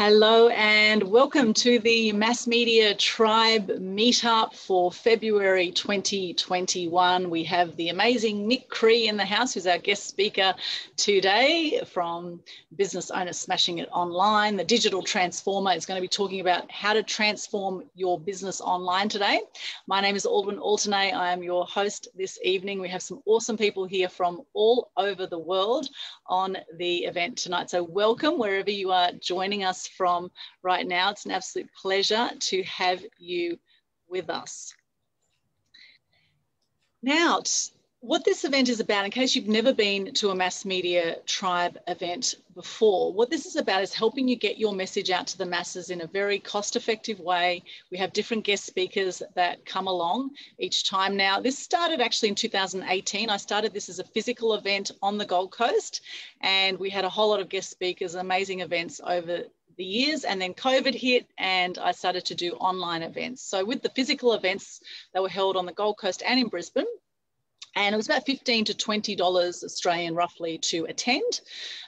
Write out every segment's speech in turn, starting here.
Hello and welcome to the Mass Media Tribe meetup for February 2021. We have the amazing Nik Cree in the house, who's our guest speaker today from Business Owners Smashing It Online. The digital transformer is going to be talking about how to transform your business online today. My name is Aldwyn Altuney. I am your host this evening. We have some awesome people here from all over the world on the event tonight. So welcome wherever you are joining us from right now. It's an absolute pleasure to have you with us. Now, what this event is about, in case you've never been to a Mass Media Tribe event before, what this is about is helping you get your message out to the masses in a very cost-effective way. We have different guest speakers that come along each time now. This started actually in 2018. I started this as a physical event on the Gold Coast, and we had a whole lot of guest speakers, amazing events over the years, and then COVID hit and I started to do online events. So with the physical events that were held on the Gold Coast and in Brisbane, and it was about $15 to $20 Australian roughly to attend.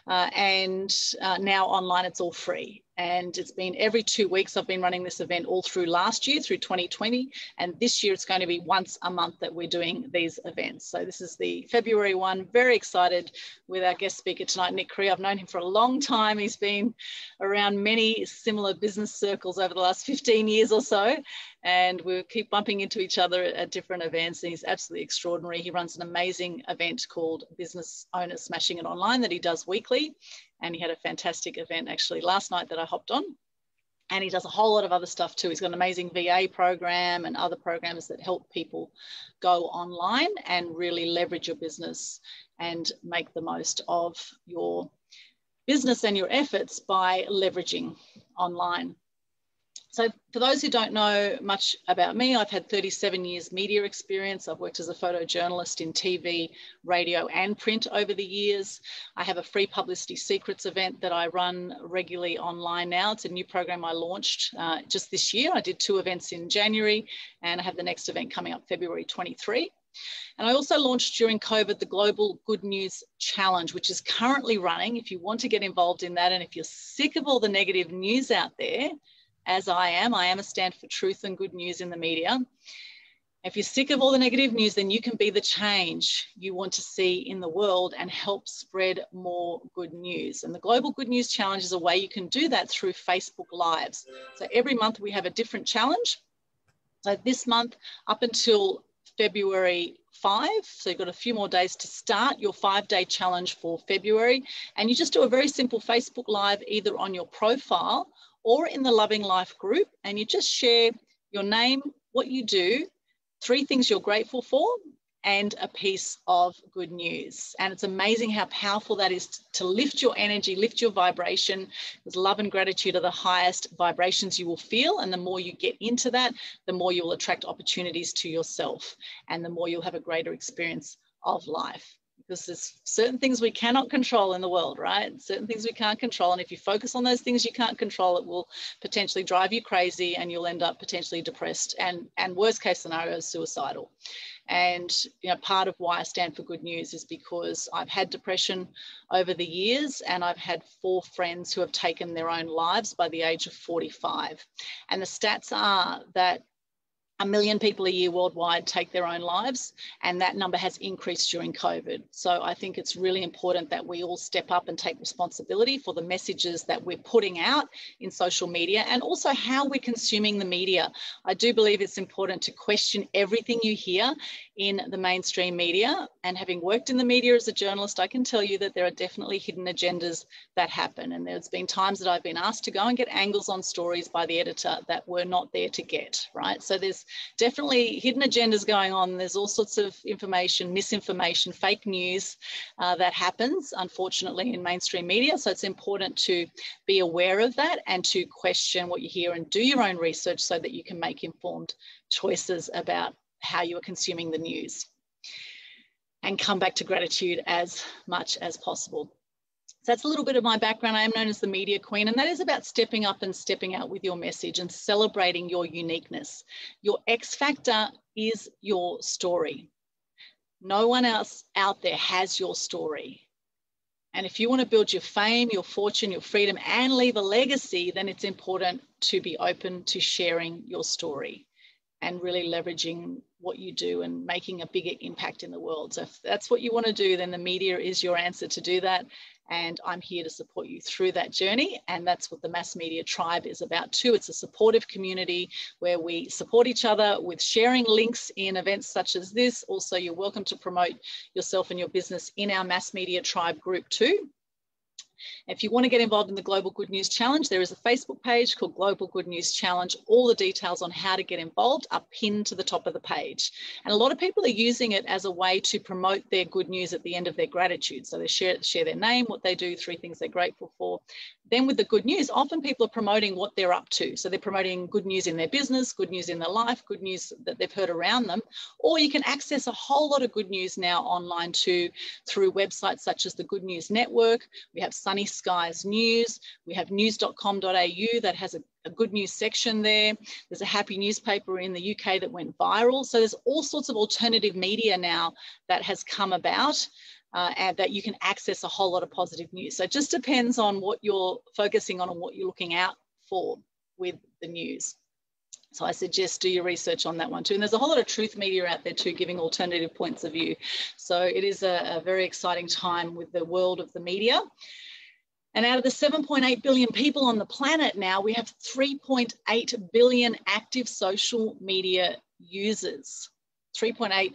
Now online, it's all free. And it's been every 2 weeks. I've been running this event all through last year, through 2020. And this year it's going to be once a month that we're doing these events. So this is the February one. Very excited with our guest speaker tonight, Nik Cree. I've known him for a long time. He's been around many similar business circles over the last 15 years or so. And we'll keep bumping into each other at different events. And he's absolutely extraordinary. He runs an amazing event called Business Owners Smashing It Online that he does weekly. And he had a fantastic event actually last night that I hopped on. And he does a whole lot of other stuff too. He's got an amazing VA program and other programs that help people go online and really leverage your business and make the most of your business and your efforts by leveraging online. So for those who don't know much about me, I've had 37 years media experience. I've worked as a photojournalist in TV, radio and print over the years. I have a free publicity secrets event that I run regularly online now. It's a new program I launched just this year. I did 2 events in January and I have the next event coming up February 23. And I also launched during COVID the Global Good News Challenge, which is currently running. If you want to get involved in that and if you're sick of all the negative news out there, as I am a stand for truth and good news in the media. If you're sick of all the negative news, then you can be the change you want to see in the world and help spread more good news. And the Global Good News Challenge is a way you can do that through Facebook Lives. So every month we have a different challenge. So this month up until February 5, so you've got a few more days to start your 5-day challenge for February. And you just do a very simple Facebook Live either on your profile or in the Loving Life group, and you just share your name, what you do, 3 things you're grateful for, and a piece of good news. And it's amazing how powerful that is to lift your energy, lift your vibration, because love and gratitude are the highest vibrations you will feel. And the more you get into that, the more you'll attract opportunities to yourself and the more you'll have a greater experience of life. Because there's certain things we cannot control in the world, right? Certain things we can't control. And if you focus on those things you can't control, it will potentially drive you crazy and you'll end up potentially depressed and worst case scenario, suicidal. And, you know, part of why I stand for good news is because I've had depression over the years and I've had 4 friends who have taken their own lives by the age of 45. And the stats are that 1 million people a year worldwide take their own lives, and that number has increased during COVID. So I think it's really important that we all step up and take responsibility for the messages that we're putting out in social media and also how we're consuming the media. I do believe it's important to question everything you hear in the mainstream media. And having worked in the media as a journalist, I can tell you that there are definitely hidden agendas that happen. And there's been times that I've been asked to go and get angles on stories by the editor that we're not there to get, right? So there's definitely hidden agendas going on. There's all sorts of information, misinformation, fake news that happens, unfortunately, in mainstream media. So it's important to be aware of that and to question what you hear and do your own research so that you can make informed choices about how you are consuming the news. And come back to gratitude as much as possible. So that's a little bit of my background. I am known as the Media Queen, and that is about stepping up and stepping out with your message and celebrating your uniqueness. Your X factor is your story. No one else out there has your story. And if you want to build your fame, your fortune, your freedom, and leave a legacy, then it's important to be open to sharing your story and really leveraging what you do and making a bigger impact in the world. So if that's what you want to do, then the media is your answer to do that. And I'm here to support you through that journey. And that's what the Mass Media Tribe is about too. It's a supportive community where we support each other with sharing links in events such as this. Also, you're welcome to promote yourself and your business in our Mass Media Tribe group too. If you want to get involved in the Global Good News Challenge, there is a Facebook page called Global Good News Challenge. All the details on how to get involved are pinned to the top of the page. And a lot of people are using it as a way to promote their good news at the end of their gratitude. So they share their name, what they do, 3 things they're grateful for. Then with the good news, often people are promoting what they're up to. So they're promoting good news in their business, good news in their life, good news that they've heard around them. Or you can access a whole lot of good news now online too through websites such as the Good News Network. We have Sunny Skies News. We have news.com.au that has a good news section there. There's a happy newspaper in the UK that went viral. So there's all sorts of alternative media now that has come about and that you can access a whole lot of positive news. So it just depends on what you're focusing on and what you're looking out for with the news. So I suggest do your research on that one too. And there's a whole lot of truth media out there too, giving alternative points of view. So it is a very exciting time with the world of the media. And out of the 7.8 billion people on the planet now, we have 3.8 billion active social media users, 3.8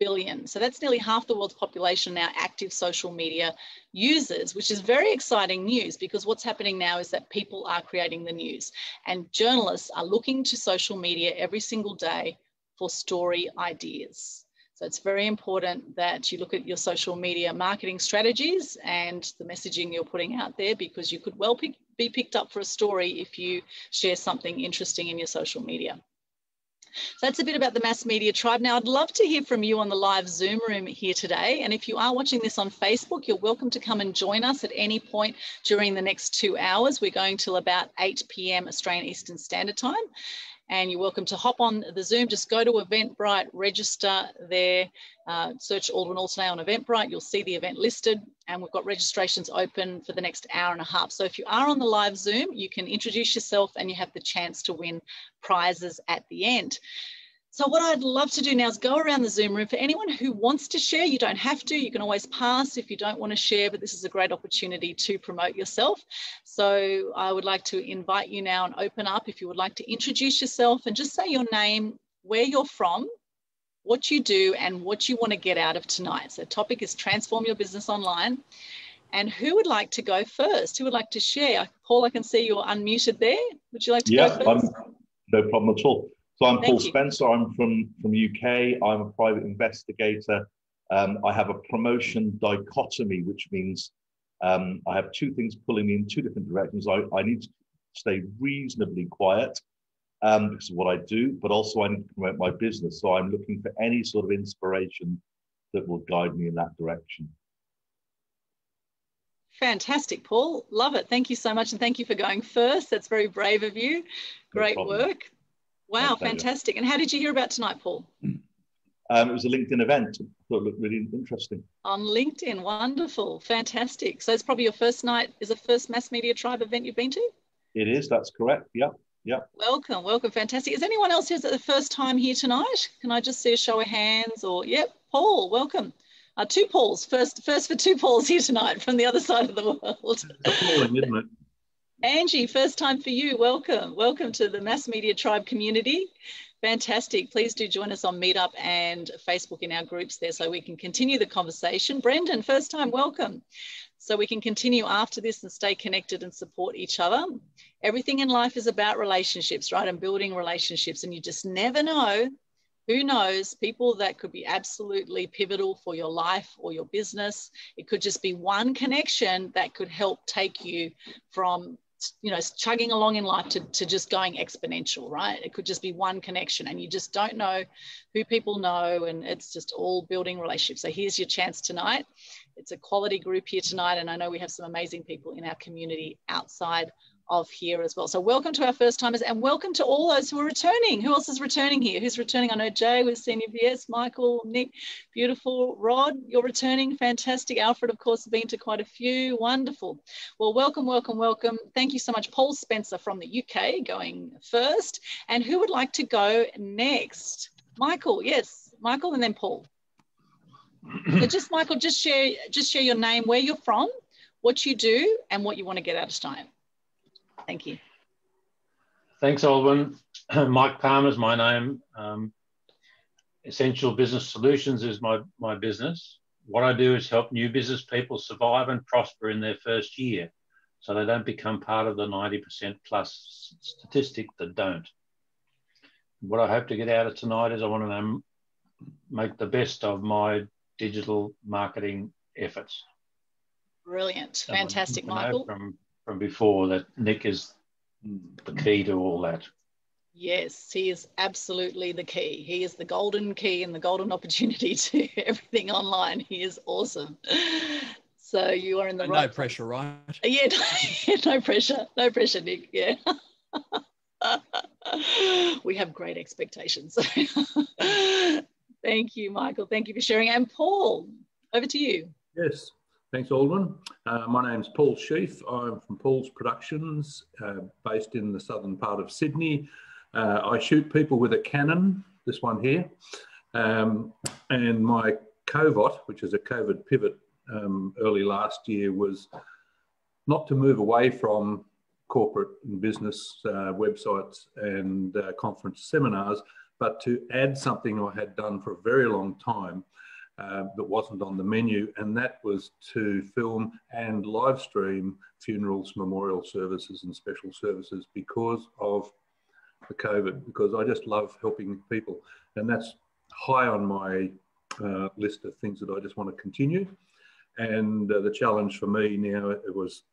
billion. So that's nearly half the world's population now, active social media users, which is very exciting news, because what's happening now is that people are creating the news, and journalists are looking to social media every single day for story ideas. So it's very important that you look at your social media marketing strategies and the messaging you're putting out there, because you could well be picked up for a story if you share something interesting in your social media. So that's a bit about the Mass Media Tribe. Now, I'd love to hear from you on the live Zoom room here today. And if you are watching this on Facebook, you're welcome to come and join us at any point during the next 2 hours. We're going till about 8 p.m. Australian Eastern Standard Time. And you're welcome to hop on the Zoom. Just go to Eventbrite, register there, search Aldwyn Altuney on Eventbrite. You'll see the event listed, and we've got registrations open for the next hour and a half. So if you are on the live Zoom, you can introduce yourself and you have the chance to win prizes at the end. So what I'd love to do now is go around the Zoom room. For anyone who wants to share, you don't have to. You can always pass if you don't want to share, but this is a great opportunity to promote yourself. So I would like to invite you now and open up if you would like to introduce yourself and just say your name, where you're from, what you do, and what you want to get out of tonight. So the topic is transform your business online. And who would like to go first? Who would like to share? Paul, I can see you're unmuted there. Would you like to go first? No problem at all. So I'm Paul Spencer. I'm from UK. I'm a private investigator. I have a promotion dichotomy, which means I have 2 things pulling me in 2 different directions. I need to stay reasonably quiet because of what I do, but also I need to promote my business. So I'm looking for any sort of inspiration that will guide me in that direction. Fantastic, Paul. Love it. Thank you so much. And thank you for going first. That's very brave of you. Great work. Wow, fantastic. And how did you hear about tonight, Paul? It was a LinkedIn event. I thought it looked really interesting. On LinkedIn, wonderful, fantastic. So it's probably your first night, is the first Mass Media Tribe event you've been to? It is, that's correct, yeah, yeah. Welcome, welcome, fantastic. Is anyone else here the first time here tonight? Can I just see a show of hands or, yep, Paul, welcome. 2 Pauls, first for 2 Pauls here tonight from the other side of the world. Appalling, isn't it? Angie, first time for you. Welcome. Welcome to the Mass Media Tribe community. Fantastic. Please do join us on Meetup and Facebook in our groups there so we can continue the conversation. Brendan, first time. Welcome. So we can continue after this and stay connected and support each other. Everything in life is about relationships, right? And building relationships. And you just never know. Who knows, people that could be absolutely pivotal for your life or your business. It could just be one connection that could help take you from, you know, chugging along in life to just going exponential, right? It could just be one connection, and you just don't know who people know, and it's just all building relationships. So here's your chance tonight. It's a quality group here tonight, and I know we have some amazing people in our community outside of here as well. So welcome to our first timers, and welcome to all those who are returning. Who else is returning here? Who's returning? I know Jay, we've seen you. Yes, Michael, Nick, beautiful. Rod, you're returning. Fantastic. Alfred, of course, been to quite a few. Wonderful. Well, welcome, welcome, welcome. Thank you so much. Paul Spencer from the UK going first. And who would like to go next? Michael, yes. Michael and then Paul. So just Michael, just share your name, where you're from, what you do, and what you want to get out of time. Thank you. Thanks, Aldwyn. Mike Palmer is my name. Essential Business Solutions is my business. What I do is help new business people survive and prosper in their first year so they don't become part of the 90% plus statistic that don't. What I hope to get out of tonight is I want to make the best of my digital marketing efforts. Brilliant. Fantastic, Michael. From before that Nik is the key to all that. Yes, he is absolutely the key. He is the golden key and the golden opportunity to everything online. He is awesome. So you are in the right. No pressure, right? Yeah, no pressure. No pressure, Nik. Yeah. We have great expectations. Thank you, Michael. Thank you for sharing. And Paul, over to you. Yes. Thanks, Aldwyn. My name's Paul Sheaf. I'm from Paul's Productions, based in the southern part of Sydney. I shoot people with a cannon, this one here, and my covot, which is a COVID pivot early last year, was not to move away from corporate and business websites and conference seminars, but to add something I had done for a very long time that wasn't on the menu, and that was to film and live stream funerals, memorial services and special services because of the COVID, because I just love helping people, and that's high on my list of things that I just want to continue. And the challenge for me now, it was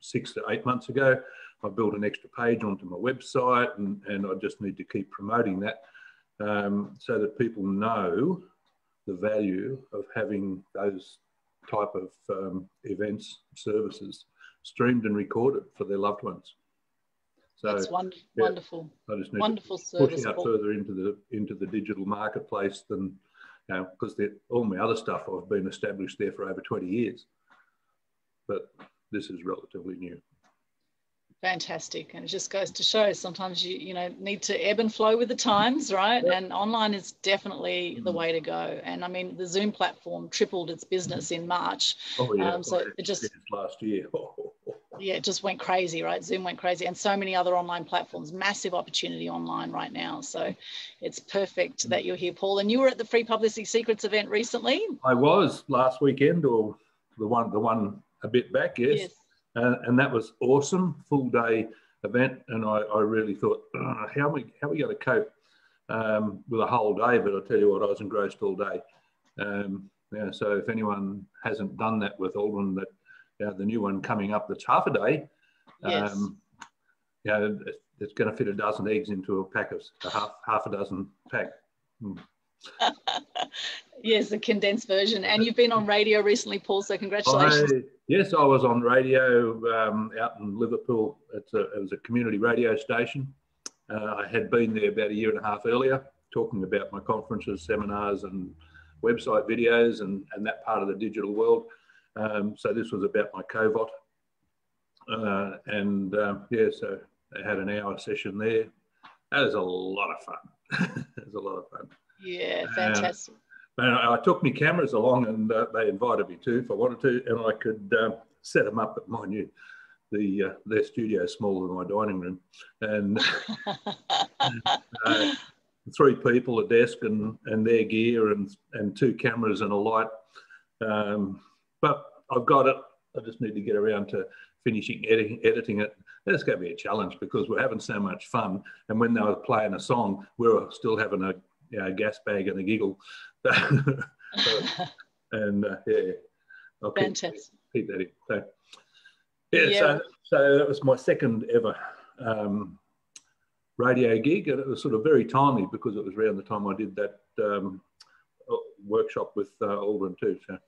6 to 8 months ago, I built an extra page onto my website, and I just need to keep promoting that so that people know the value of having those type of events, services streamed and recorded for their loved ones. So that's wonderful. I just need wonderful to push out further into the digital marketplace than, because all my other stuff I've been established there for over 20 years, but this is relatively new. Fantastic. And it just goes to show sometimes you need to ebb and flow with the times, right? Yep. And online is definitely the way to go. And I mean, the Zoom platform tripled its business in March. Oh, yeah. So it just last year. Yeah, it just went crazy, right? Zoom went crazy, and so many other online platforms, massive opportunity online right now. So it's perfect that you're here, Paul. And you were at the Free Publicity Secrets event recently. I was last weekend, or the one a bit back, yes. And that was awesome, full day event. And I really thought, how are we going to cope with a whole day? But I'll tell you what, I was engrossed all day. So if anyone hasn't done that with Aldwyn, that the new one coming up, that's half a day. Yes. It's going to fit a dozen eggs into a pack of half a dozen pack. Mm. Yes, the condensed version. And you've been on radio recently, Paul, so congratulations. Yes, I was on radio out in Liverpool. It was a community radio station. I had been there about 1.5 years earlier, talking about my conferences, seminars and website videos and that part of the digital world. So this was about my covot. So I had an hour session there. That was a lot of fun. Yeah, fantastic. And I took my cameras along, and they invited me to if I wanted to, and I could set them up at their studio is smaller than my dining room, and three people, a desk and their gear and two cameras and a light. But I've got it. I just need to get around to finishing editing it. That's going to be a challenge because we're having so much fun, and when they were playing a song, we were still having a gas bag and a giggle. I'll keep that in. So, so that was my second ever radio gig, and it was sort of very timely because it was around the time I did that workshop with Aldwyn too. So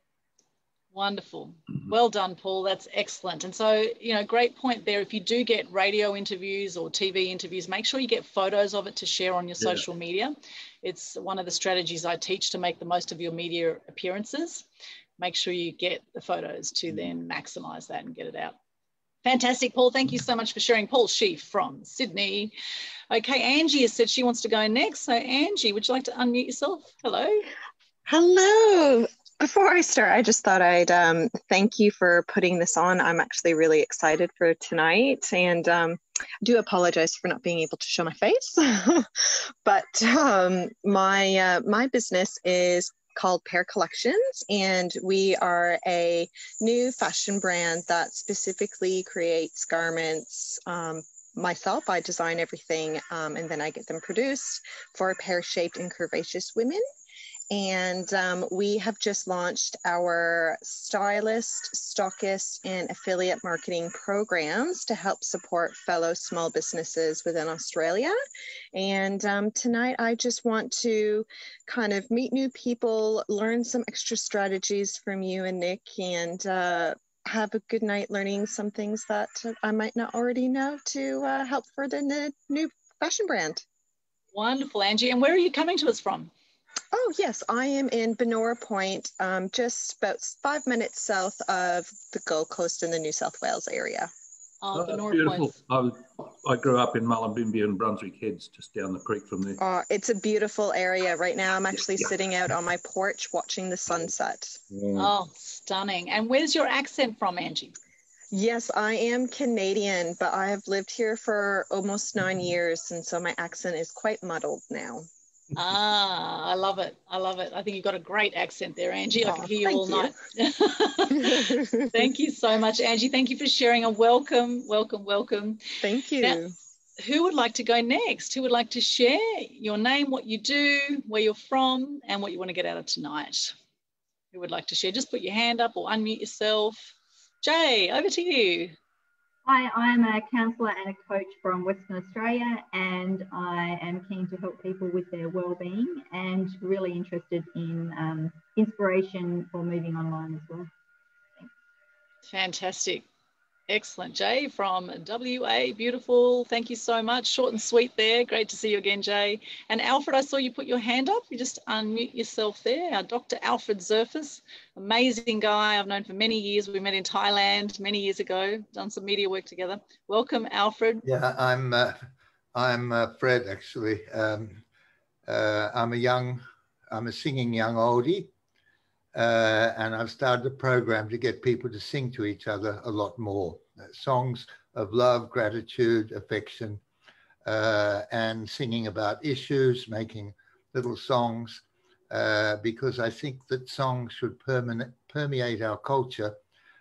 Wonderful. Well done, Paul. That's excellent. And so, you know, great point there. If you do get radio interviews or TV interviews, make sure you get photos of it to share on your social media. It's one of the strategies I teach to make the most of your media appearances. Make sure you get the photos to then maximize that and get it out. Fantastic, Paul. Thank you so much for sharing. Paul Sheaf from Sydney. Okay, Angie has said she wants to go next. So Angie, would you like to unmute yourself? Hello. Hello. Before I start, I just thought I'd thank you for putting this on. I'm actually really excited for tonight, and I do apologize for not being able to show my face. But my business is called Pair Collections, and we are a new fashion brand that specifically creates garments. Myself, I design everything, and then I get them produced for pear-shaped and curvaceous women. And we have just launched our stylist, stockist, and affiliate marketing programs to help support fellow small businesses within Australia. And tonight I just want to kind of meet new people, learn some extra strategies from you and Nik, and have a good night learning some things that I might not already know to help further the new fashion brand. Wonderful, Angie. And where are you coming to us from? Oh, yes, I am in Benora Point, just about 5 minutes south of the Gold Coast in the New South Wales area. Oh, Benora Point. I grew up in Mullumbimby and Brunswick Heads, just down the creek from there. Oh, it's a beautiful area. Right now I'm actually sitting out on my porch watching the sunset. Yeah. Oh, stunning. And where's your accent from, Angie? Yes, I am Canadian, but I have lived here for almost 9 years, and so my accent is quite muddled now. Ah, I love it. I love it. I think you've got a great accent there, Angie. I could hear you all night. Thank you so much, Angie. Thank you for sharing, and welcome, welcome, welcome. Thank you. Now, who would like to go next? Who would like to share your name, what you do, where you're from, and what you want to get out of tonight? Who would like to share? Just put your hand up or unmute yourself. Jay, over to you. Hi, I'm a counsellor and a coach from Western Australia, and I am keen to help people with their wellbeing and really interested in inspiration for moving online as well. Thanks. Fantastic. Excellent. Jay from WA, beautiful. Thank you so much. Short and sweet there. Great to see you again, Jay. And Alfred, I saw you put your hand up. You just unmute yourself there. Our Dr. Alfred Zerfus, amazing guy I've known for many years. We met in Thailand many years ago, done some media work together. Welcome, Alfred. Yeah, I'm Fred, actually. I'm a singing young oldie. And I've started a program to get people to sing to each other a lot more. Songs of love, gratitude, affection, and singing about issues, making little songs, because I think that songs should permeate our culture,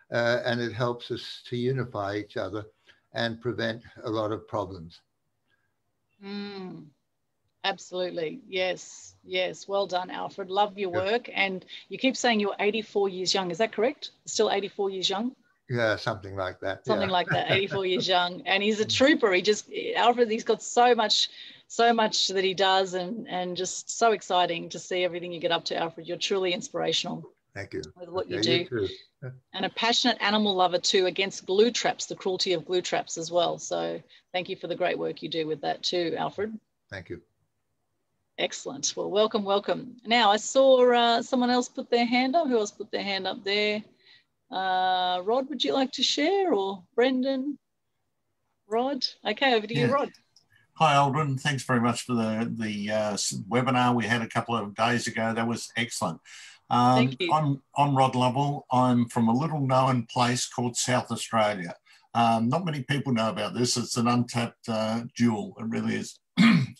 and it helps us to unify each other and prevent a lot of problems. Mm. Absolutely. Yes. Yes. Well done, Alfred. Love your work. And you keep saying you're 84 years young. Is that correct? Still 84 years young? Yeah, something like that. Something like that. 84 years young. And he's a trooper. He just, Alfred, he's got so much that he does, and just so exciting to see everything you get up to, Alfred. You're truly inspirational. Thank you. With what you do. You and a passionate animal lover too, against glue traps, the cruelty of glue traps as well. So thank you for the great work you do with that too, Alfred. Thank you. Excellent. Well, welcome, welcome. Now, I saw someone else put their hand up. Who else put their hand up there? Rod, would you like to share, or Brendan? Rod? Okay, over to you, Rod. Hi, Aldwyn. Thanks very much for the webinar we had a couple of days ago. That was excellent. Thank you. I'm Rod Lovell. I'm from a little-known place called South Australia. Not many people know about this. It's an untapped jewel. It really is.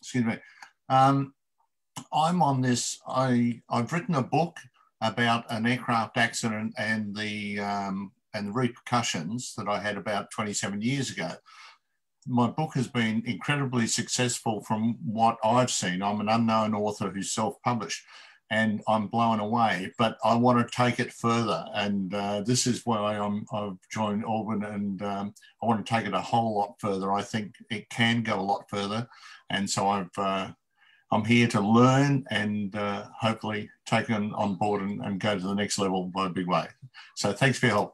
Excuse me. I'm on this, I've written a book about an aircraft accident and the repercussions that I had about 27 years ago. My book has been incredibly successful from what I've seen. I'm an unknown author who's self-published, and I'm blown away, but I want to take it further. And this is why I've joined Aldwyn, and I want to take it a whole lot further. I think it can go a lot further. And so I've I'm here to learn and hopefully take it on board and go to the next level by a big way. So thanks for your help.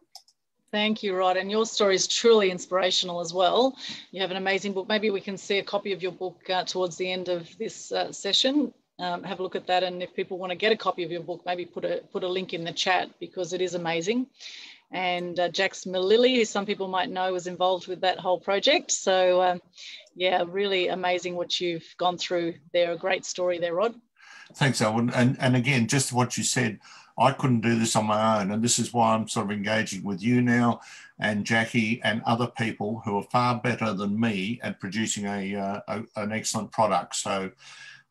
Thank you, Rod. And your story is truly inspirational as well. You have an amazing book. Maybe we can see a copy of your book towards the end of this session. Have a look at that. And if people want to get a copy of your book, maybe put a link in the chat, because it is amazing. And Jax Malili, who some people might know, was involved with that whole project. So yeah, really amazing what you've gone through there. A great story there, Rod. Thanks, Alwyn. And again, just what you said, I couldn't do this on my own. And this is why I'm sort of engaging with you now and Jackie and other people who are far better than me at producing an excellent product. So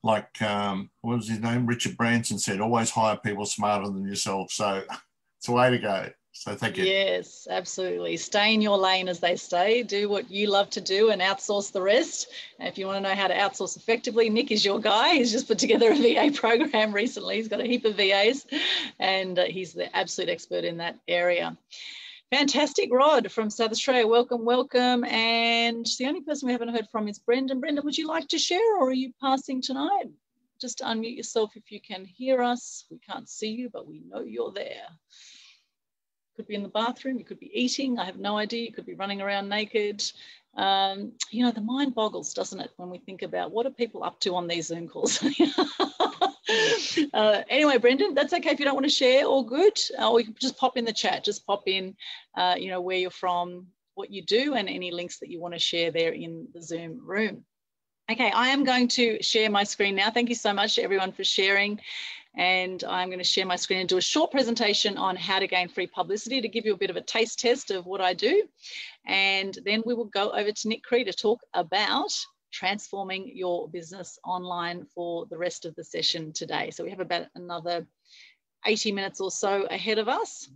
like, what was his name? Richard Branson said, always hire people smarter than yourself. So it's a way to go. So thank you. Yes, absolutely. Stay in your lane, as they say. Do what you love to do and outsource the rest. And if you want to know how to outsource effectively, Nik is your guy. He's just put together a VA program recently. He's got a heap of VAs and he's the absolute expert in that area. Fantastic, Rod from South Australia. Welcome, welcome. And the only person we haven't heard from is Brendan. Brendan, would you like to share, or are you passing tonight? Just unmute yourself if you can hear us. We can't see you, but we know you're there. Could be in the bathroom, you could be eating, I have no idea, you could be running around naked. You know, the mind boggles, doesn't it, when we think about what are people up to on these Zoom calls? Anyway, Brendan, that's okay if you don't want to share, all good. Or you can just pop in the chat, just pop in, you know, where you're from, what you do, and any links that you want to share there in the Zoom room. Okay, I am going to share my screen now. Thank you so much to everyone for sharing. And I'm going to share my screen and do a short presentation on how to gain free publicity to give you a bit of a taste test of what I do. And then we will go over to Nik Cree to talk about transforming your business online for the rest of the session today. So we have about another 80 minutes or so ahead of us.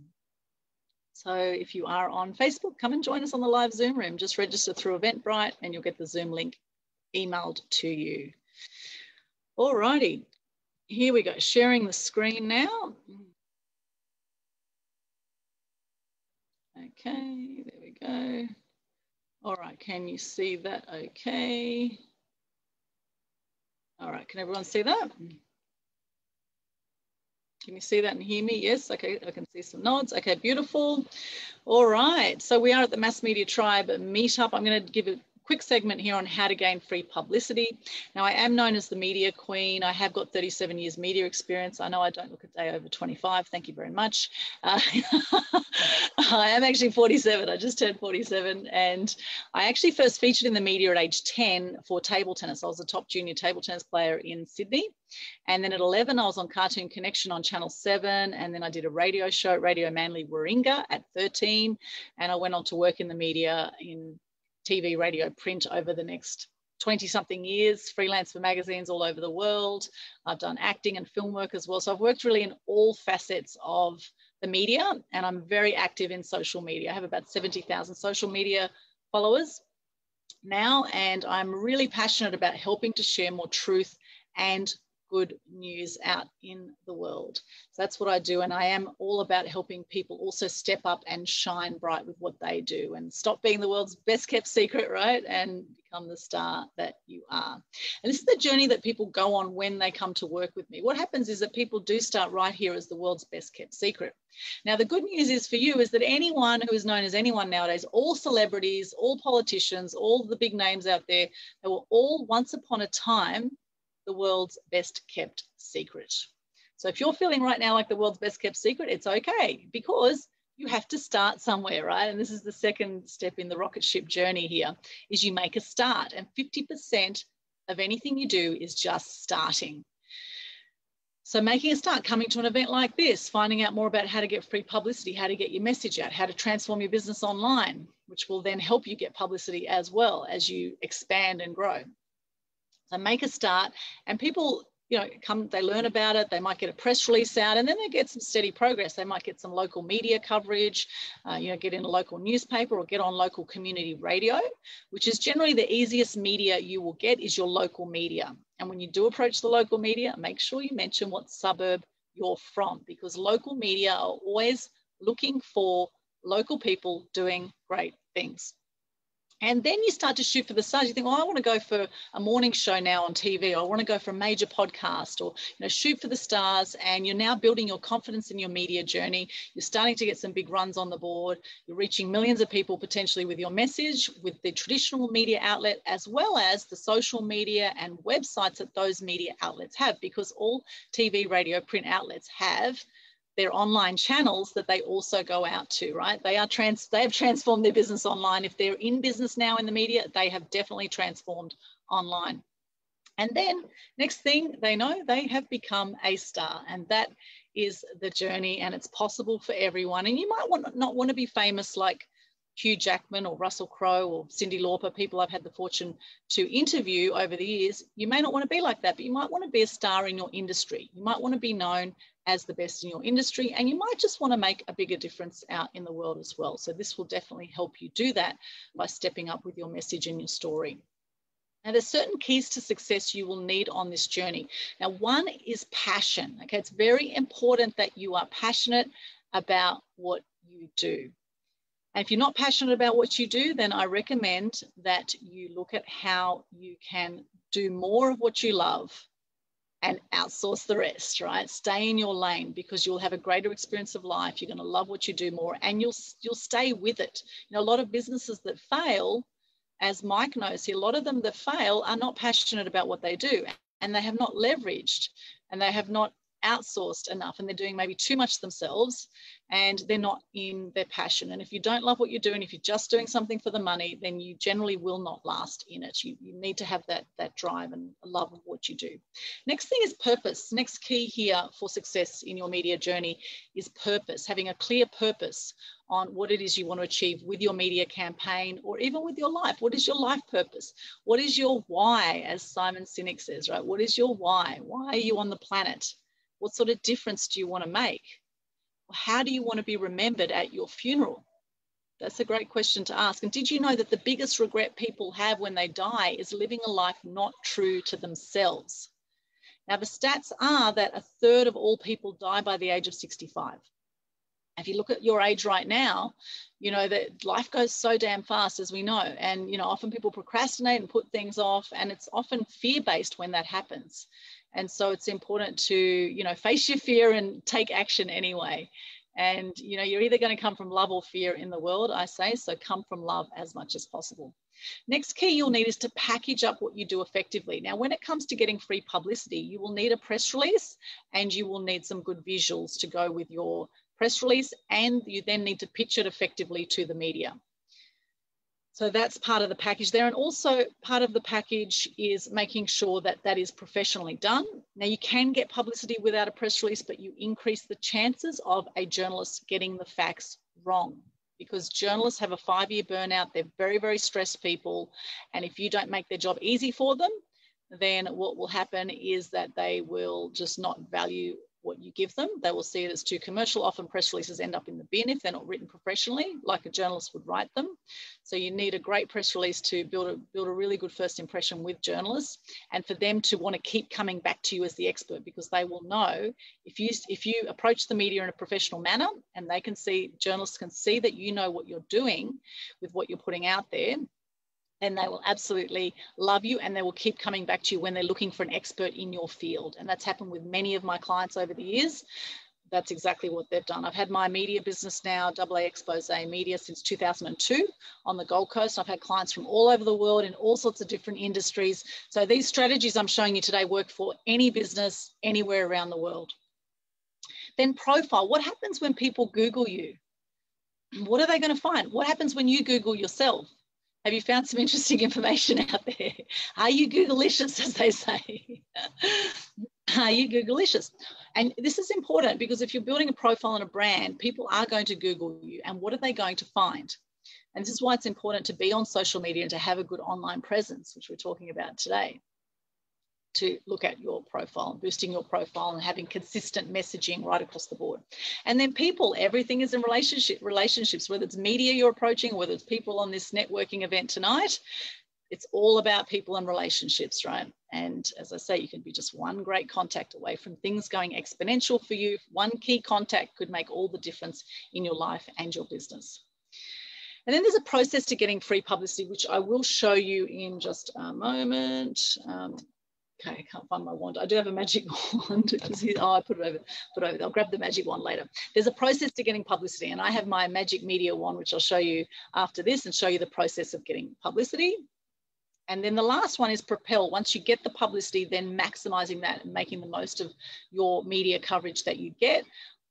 So if you are on Facebook, come and join us on the live Zoom room. Just register through Eventbrite and you'll get the Zoom link emailed to you. All righty. Here we go, sharing the screen now. Okay, there we go. All right, can you see that okay? All right, can everyone see that? Can you see that and hear me? Yes, okay, I can see some nods. Okay, beautiful. All right, so we are at the Mass Media Tribe meetup. I'm going to give it quick segment here on how to gain free publicity. Now, I am known as the Media Queen. I have got 37 years media experience. I know I don't look a day over 25. Thank you very much. I am actually 47. I just turned 47. And I actually first featured in the media at age 10 for table tennis. I was a top junior table tennis player in Sydney. And then at 11, I was on Cartoon Connection on Channel 7. And then I did a radio show at Radio Manly Warringah at 13. And I went on to work in the media in TV, radio, print over the next 20-something years, freelance for magazines all over the world. I've done acting and film work as well. So I've worked really in all facets of the media, and I'm very active in social media. I have about 70,000 social media followers now, and I'm really passionate about helping to share more truth and good news out in the world. So that's what I do, and I am all about helping people also step up and shine bright with what they do and stop being the world's best kept secret, right, and become the star that you are. And this is the journey that people go on when they come to work with me. What happens is that people do start right here as the world's best kept secret. Now, the good news is for you is that anyone who is known as anyone nowadays, all celebrities, all politicians, all the big names out there, they were all once upon a time the world's best kept secret. So if you're feeling right now like the world's best kept secret, it's okay, because you have to start somewhere, right? And this is the second step in the rocket ship journey here, is you make a start, and 50% of anything you do is just starting. So making a start, coming to an event like this, finding out more about how to get free publicity, how to get your message out, how to transform your business online, which will then help you get publicity as well as you expand and grow. So make a start, and people, you know, come, they learn about it, they might get a press release out, and then they get some steady progress. They might get some local media coverage, you know, get in a local newspaper or get on local community radio, which is generally the easiest media you will get is your local media. And when you do approach the local media, make sure you mention what suburb you're from, because local media are always looking for local people doing great things. And then you start to shoot for the stars. You think, oh, I want to go for a morning show now on TV, or I want to go for a major podcast, or, you know, shoot for the stars. And you're now building your confidence in your media journey. You're starting to get some big runs on the board. You're reaching millions of people potentially with your message, with the traditional media outlet, as well as the social media and websites that those media outlets have, because all TV, radio, print outlets have their online channels that they also go out to, right? They have transformed their business online. If they're in business now in the media, they have definitely transformed online. And then next thing they know, they have become a star. And that is the journey, and it's possible for everyone. And you might not want to be famous like Hugh Jackman or Russell Crowe or Cyndi Lauper, people I've had the fortune to interview over the years. You may not want to be like that, but you might want to be a star in your industry. You might want to be known as the best in your industry, and you might just want to make a bigger difference out in the world as well. So this will definitely help you do that by stepping up with your message and your story. Now, there's certain keys to success you will need on this journey. Now, one is passion. Okay, it's very important that you are passionate about what you do. And if you're not passionate about what you do, then I recommend that you look at how you can do more of what you love and outsource the rest, right? Stay in your lane, because you'll have a greater experience of life. You're going to love what you do more, and you'll stay with it. You know, a lot of businesses that fail, as Mike knows here, a lot of them that fail are not passionate about what they do, and they have not leveraged, and they have not outsourced enough, and they're doing maybe too much themselves, and they're not in their passion. And if you don't love what you're doing, if you're just doing something for the money, then you generally will not last in it. You need to have that drive and love of what you do. Next thing is purpose. Next key here for success in your media journey is purpose, having a clear purpose on what it is you want to achieve with your media campaign, or even with your life. What is your life purpose? What is your why, as Simon Sinek says, right? What is your why? Why are you on the planet? What sort of difference do you want to make? How do you want to be remembered at your funeral? That's a great question to ask. And did you know that the biggest regret people have when they die is living a life not true to themselves? Now, the stats are that 1/3 of all people die by the age of 65. If you look at your age right now, you know that life goes so damn fast, as we know. And, you know, often people procrastinate and put things off, and it's often fear-based when that happens. And so it's important to, you know, face your fear and take action anyway. And, you know, you're either going to come from love or fear in the world, I say. So come from love as much as possible. Next key you'll need is to package up what you do effectively. Now, when it comes to getting free publicity, you will need a press release, and you will need some good visuals to go with your press release. And you then need to pitch it effectively to the media. So that's part of the package there. And also part of the package is making sure that that is professionally done. Now, you can get publicity without a press release, but you increase the chances of a journalist getting the facts wrong, because journalists have a 5-year burnout. They're very, very stressed people. And if you don't make their job easy for them, then what will happen is that they will just not value what you give them. They will see it as too commercial. Often press releases end up in the bin if they're not written professionally, like a journalist would write them. So you need a great press release to build a really good first impression with journalists, and for them to want to keep coming back to you as the expert, because they will know if you approach the media in a professional manner, and they can see, journalists can see that you know what you're doing with what you're putting out there, then they will absolutely love you, and they will keep coming back to you when they're looking for an expert in your field. And that's happened with many of my clients over the years. That's exactly what they've done. I've had my media business now, AA Expose Media, since 2002 on the Gold Coast. I've had clients from all over the world in all sorts of different industries. So these strategies I'm showing you today work for any business anywhere around the world. Then profile. What happens when people Google you? What are they going to find? What happens when you Google yourself? Have you found some interesting information out there? Are you Googlicious, as they say? Are you Googlicious? And this is important, because if you're building a profile and a brand, people are going to Google you. And what are they going to find? And this is why it's important to be on social media and to have a good online presence, which we're talking about today, to look at your profile, boosting your profile, and having consistent messaging right across the board. And then people, everything is in relationships, whether it's media you're approaching, whether it's people on this networking event tonight, it's all about people and relationships, right? And as I say, you can be just one great contact away from things going exponential for you. One key contact could make all the difference in your life and your business. And then there's a process to getting free publicity, which I will show you in just a moment. Okay, I can't find my wand. I do have a magic wand. Oh, I put it over there. I'll grab the magic wand later. There's a process to getting publicity, and I have my magic media wand, which I'll show you after this and show you the process of getting publicity. And then the last one is propel. Once you get the publicity, then maximizing that and making the most of your media coverage that you get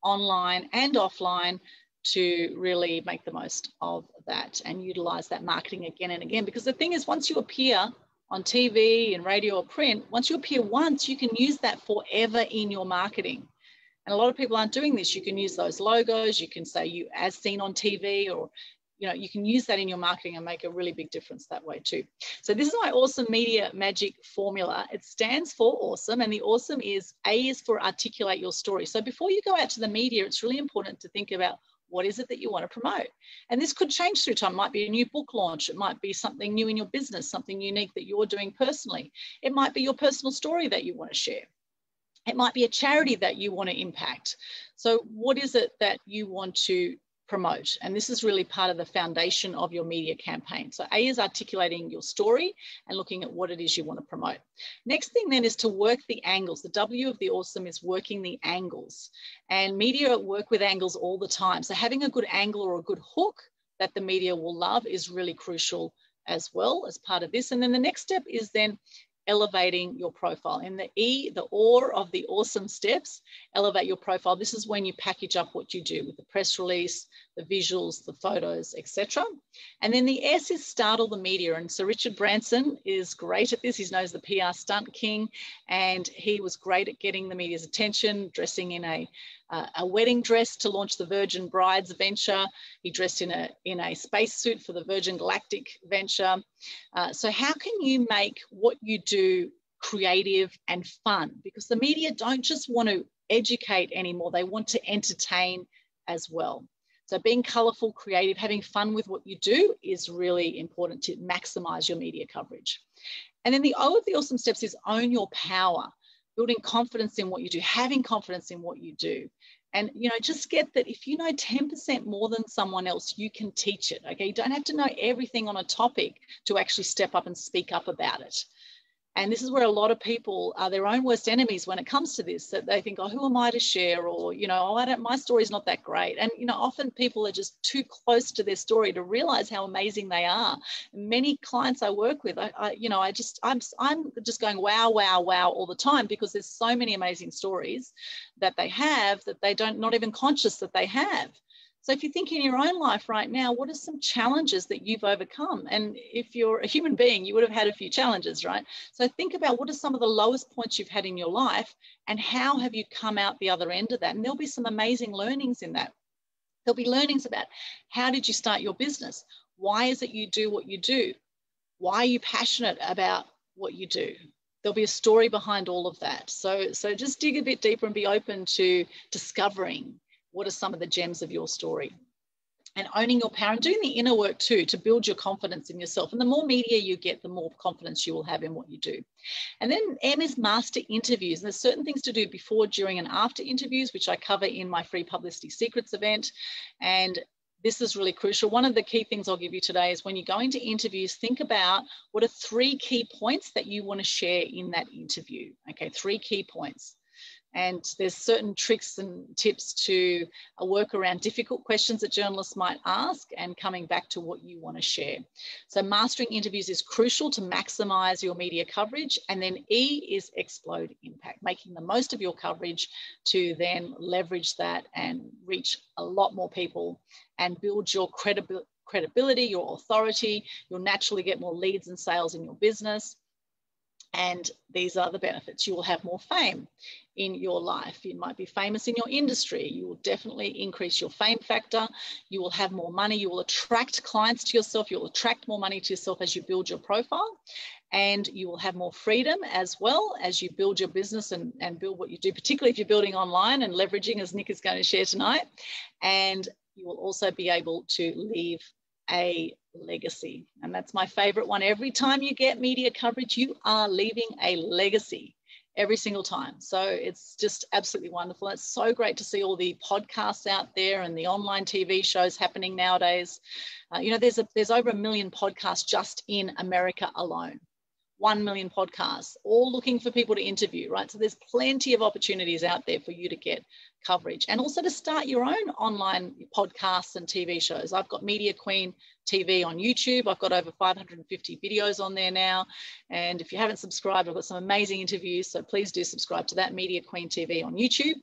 online and offline to really make the most of that and utilize that marketing again and again. Because the thing is, once you appear on TV and radio or print, once you appear once, you can use that forever in your marketing. And a lot of people aren't doing this. You can use those logos. You can say you as seen on TV, or, you know, you can use that in your marketing and make a really big difference that way too. So this is my awesome media magic formula. It stands for awesome, and the awesome is A is for articulate your story. So before you go out to the media, it's really important to think about, what is it that you want to promote? And this could change through time. It might be a new book launch. It might be something new in your business, something unique that you're doing personally. It might be your personal story that you want to share. It might be a charity that you want to impact. So what is it that you want to promote? And this is really part of the foundation of your media campaign. So A is articulating your story and looking at what it is you want to promote. Next thing then is to work the angles. The W of the awesome is working the angles. And media work with angles all the time. So having a good angle or a good hook that the media will love is really crucial as well as part of this. And then the next step is then elevating your profile. In the E, the OR of the awesome steps, elevate your profile. This is when you package up what you do with the press release, the visuals, the photos, etc. And then the S is startle the media. And so Richard Branson is great at this. He knows the PR stunt king, and he was great at getting the media's attention, dressing in a wedding dress to launch the Virgin Brides venture. He dressed in a spacesuit for the Virgin Galactic venture. So how can you make what you do creative and fun? Because the media don't just want to educate anymore. They want to entertain as well. So being colourful, creative, having fun with what you do is really important to maximise your media coverage. And then the O of the awesome steps is own your power. Building confidence in what you do, having confidence in what you do. And, you know, just get that if you know 10% more than someone else, you can teach it, okay? You don't have to know everything on a topic to actually step up and speak up about it. And this is where a lot of people are their own worst enemies when it comes to this, that they think, oh, who am I to share? Or, you know, oh, my story's not that great. And, you know, often people are just too close to their story to realize how amazing they are. Many clients I work with, I'm just going, wow, wow, wow all the time, because there's so many amazing stories that they have that they don't, not even conscious that they have. So if you think in your own life right now, what are some challenges that you've overcome? And if you're a human being, you would have had a few challenges, right? So think about what are some of the lowest points you've had in your life and how have you come out the other end of that? And there'll be some amazing learnings in that. There'll be learnings about how did you start your business? Why is it you do what you do? Why are you passionate about what you do? There'll be a story behind all of that. So just dig a bit deeper and be open to discovering what are some of the gems of your story. And owning your power and doing the inner work too to build your confidence in yourself. And the more media you get, the more confidence you will have in what you do. And then M is master interviews. And there's certain things to do before, during and after interviews, which I cover in my free publicity secrets event. And this is really crucial. One of the key things I'll give you today is when you go into interviews, think about what are 3 key points that you want to share in that interview. Okay, 3 key points. And there's certain tricks and tips to work around difficult questions that journalists might ask and coming back to what you want to share. So mastering interviews is crucial to maximize your media coverage. And then E is explode impact, making the most of your coverage to then leverage that and reach a lot more people and build your credibility, your authority. You'll naturally get more leads and sales in your business. And these are the benefits. You will have more fame in your life. You might be famous in your industry. You will definitely increase your fame factor. You will have more money. You will attract clients to yourself. You'll attract more money to yourself as you build your profile. And you will have more freedom as well as you build your business and build what you do, particularly if you're building online and leveraging, as Nik is going to share tonight. And you will also be able to leave a legacy. And that's my favorite one. Every time you get media coverage, you are leaving a legacy. every single time. So it's just absolutely wonderful. It's so great to see all the podcasts out there and the online TV shows happening nowadays. You know, there's over 1 million podcasts just in America alone. 1 million podcasts, all looking for people to interview, right? So there's plenty of opportunities out there for you to get coverage and also to start your own online podcasts and TV shows. I've got Media Queen TV on YouTube. I've got over 550 videos on there now. And if you haven't subscribed, I've got some amazing interviews. So please do subscribe to that, Media Queen TV on YouTube.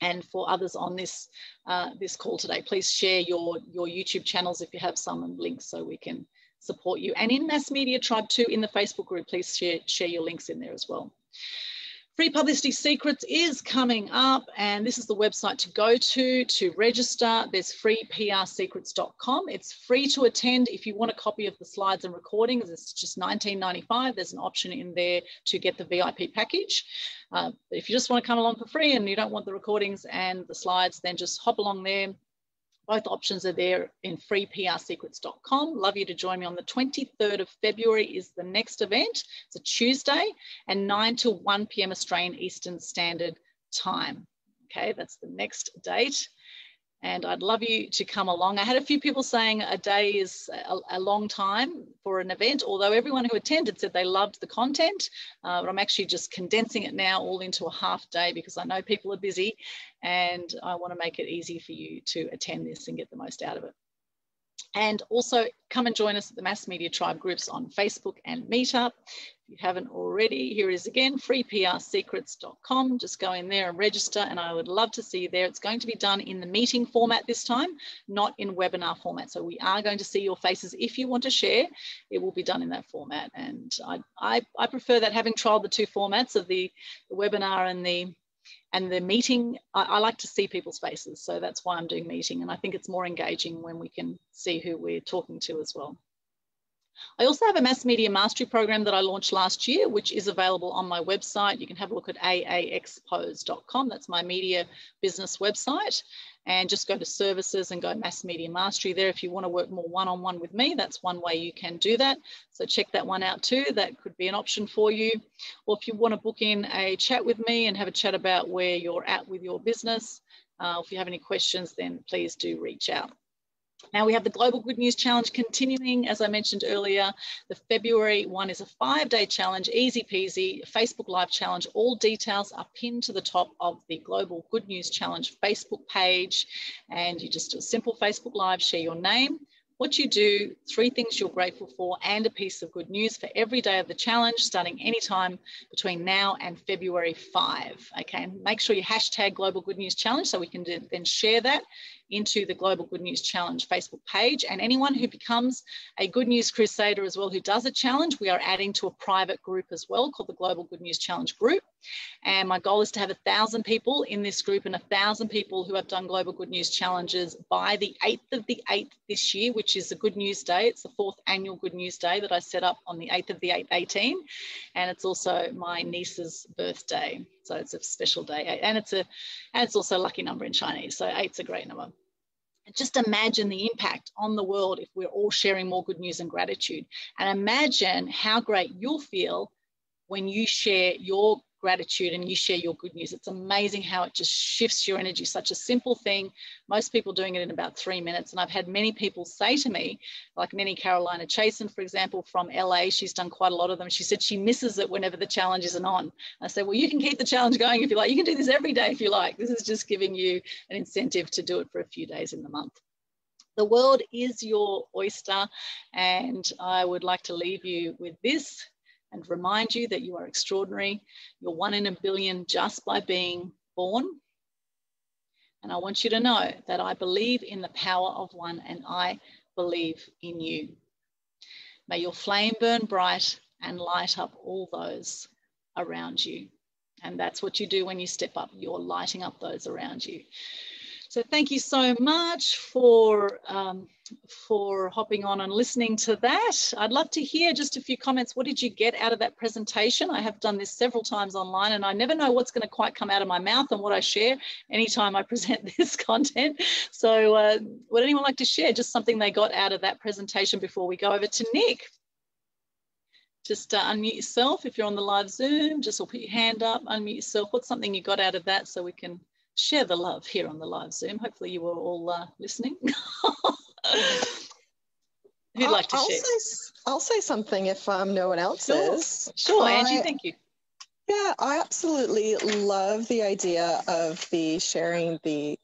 And for others on this, this call today, please share your YouTube channels if you have some, and links so we can support you. And in Mass Media Tribe too, in the Facebook group, please share your links in there as well. Free Publicity Secrets is coming up, and this is the website to go to register. There's freeprsecrets.com. It's free to attend. If you want a copy of the slides and recordings, it's just $19.95. There's an option in there to get the VIP package. If you just want to come along for free and you don't want the recordings and the slides, then just hop along there. Both options are there in freeprsecrets.com. Love you to join me on the 23rd of February is the next event. It's a Tuesday, and 9 to 1 p.m. Australian Eastern Standard Time. Okay, that's the next date. And I'd love you to come along. I had a few people saying a day is a long time for an event, although everyone who attended said they loved the content. But I'm actually just condensing it now all into a half day because I know people are busy, and I want to make it easy for you to attend this and get the most out of it. And also come and join us at the Mass Media Tribe groups on Facebook and Meetup. If you haven't already, here it is again, freeprsecrets.com. Just go in there and register, and I would love to see you there. It's going to be done in the meeting format this time, not in webinar format. So we are going to see your faces. If you want to share, it will be done in that format. And I prefer that, having trialed the two formats of the webinar and the meeting. I like to see people's faces, so that's why I'm doing meeting, and I think it's more engaging when we can see who we're talking to as well. I also have a Mass Media Mastery program that I launched last year, which is available on my website. You can have a look at aaexpose.com. That's my media business website. And just go to services and go Mass Media Mastery there. If you want to work more one-on-one with me, that's one way you can do that. So check that one out too. That could be an option for you. Or if you want to book in a chat with me and have a chat about where you're at with your business, if you have any questions, then please do reach out. Now we have the Global Good News Challenge continuing. As I mentioned earlier, the February one is a 5-day challenge, easy peasy, Facebook Live challenge. All details are pinned to the top of the Global Good News Challenge Facebook page. And you just do a simple Facebook Live, share your name, what you do, 3 things you're grateful for, and a piece of good news for every day of the challenge, starting anytime between now and February 5. Okay, and make sure you hashtag Global Good News Challenge so we can then share that into the Global Good News Challenge Facebook page. And anyone who becomes a Good News Crusader as well, who does a challenge, we are adding to a private group as well called the Global Good News Challenge group. And my goal is to have 1,000 people in this group, and 1,000 people who have done Global Good News Challenges by the 8th of the 8th this year, which is the Good News Day. It's the 4th annual Good News Day that I set up on the 8th of the 8th, 18. And it's also my niece's birthday. So it's a special day. And it's also a lucky number in Chinese. So 8's a great number. Just imagine the impact on the world if we're all sharing more good news and gratitude. And imagine how great you'll feel when you share your gratitude and you share your good news. It's amazing how it just shifts your energy. Such a simple thing. Most people doing it in about 3 minutes. And I've had many people say to me, like Nanny Carolina Chasen, for example, from LA, she's done quite a lot of them. She said she misses it whenever the challenge isn't on. I said, well, you can keep the challenge going if you like. You can do this every day if you like. This is just giving you an incentive to do it for a few days in the month. The world is your oyster. And I would like to leave you with this, and remind you that you are extraordinary. You're 1 in a billion just by being born. And I want you to know that I believe in the power of one, and I believe in you. May your flame burn bright and light up all those around you. And that's what you do when you step up. You're lighting up those around you. So thank you so much for hopping on and listening to that. I'd love to hear just a few comments. What did you get out of that presentation? I have done this several times online, and I never know what's going to quite come out of my mouth and what I share anytime I present this content. So would anyone like to share just something they got out of that presentation before we go over to Nik? Just unmute yourself. If you're on the live Zoom, just put your hand up, unmute yourself. What's something you got out of that so we can share the love here on the live Zoom? Hopefully you were all listening. Who'd like to share? I'll say something if no one else is. Sure, Angie, thank you. Yeah, I absolutely love the idea of the sharing the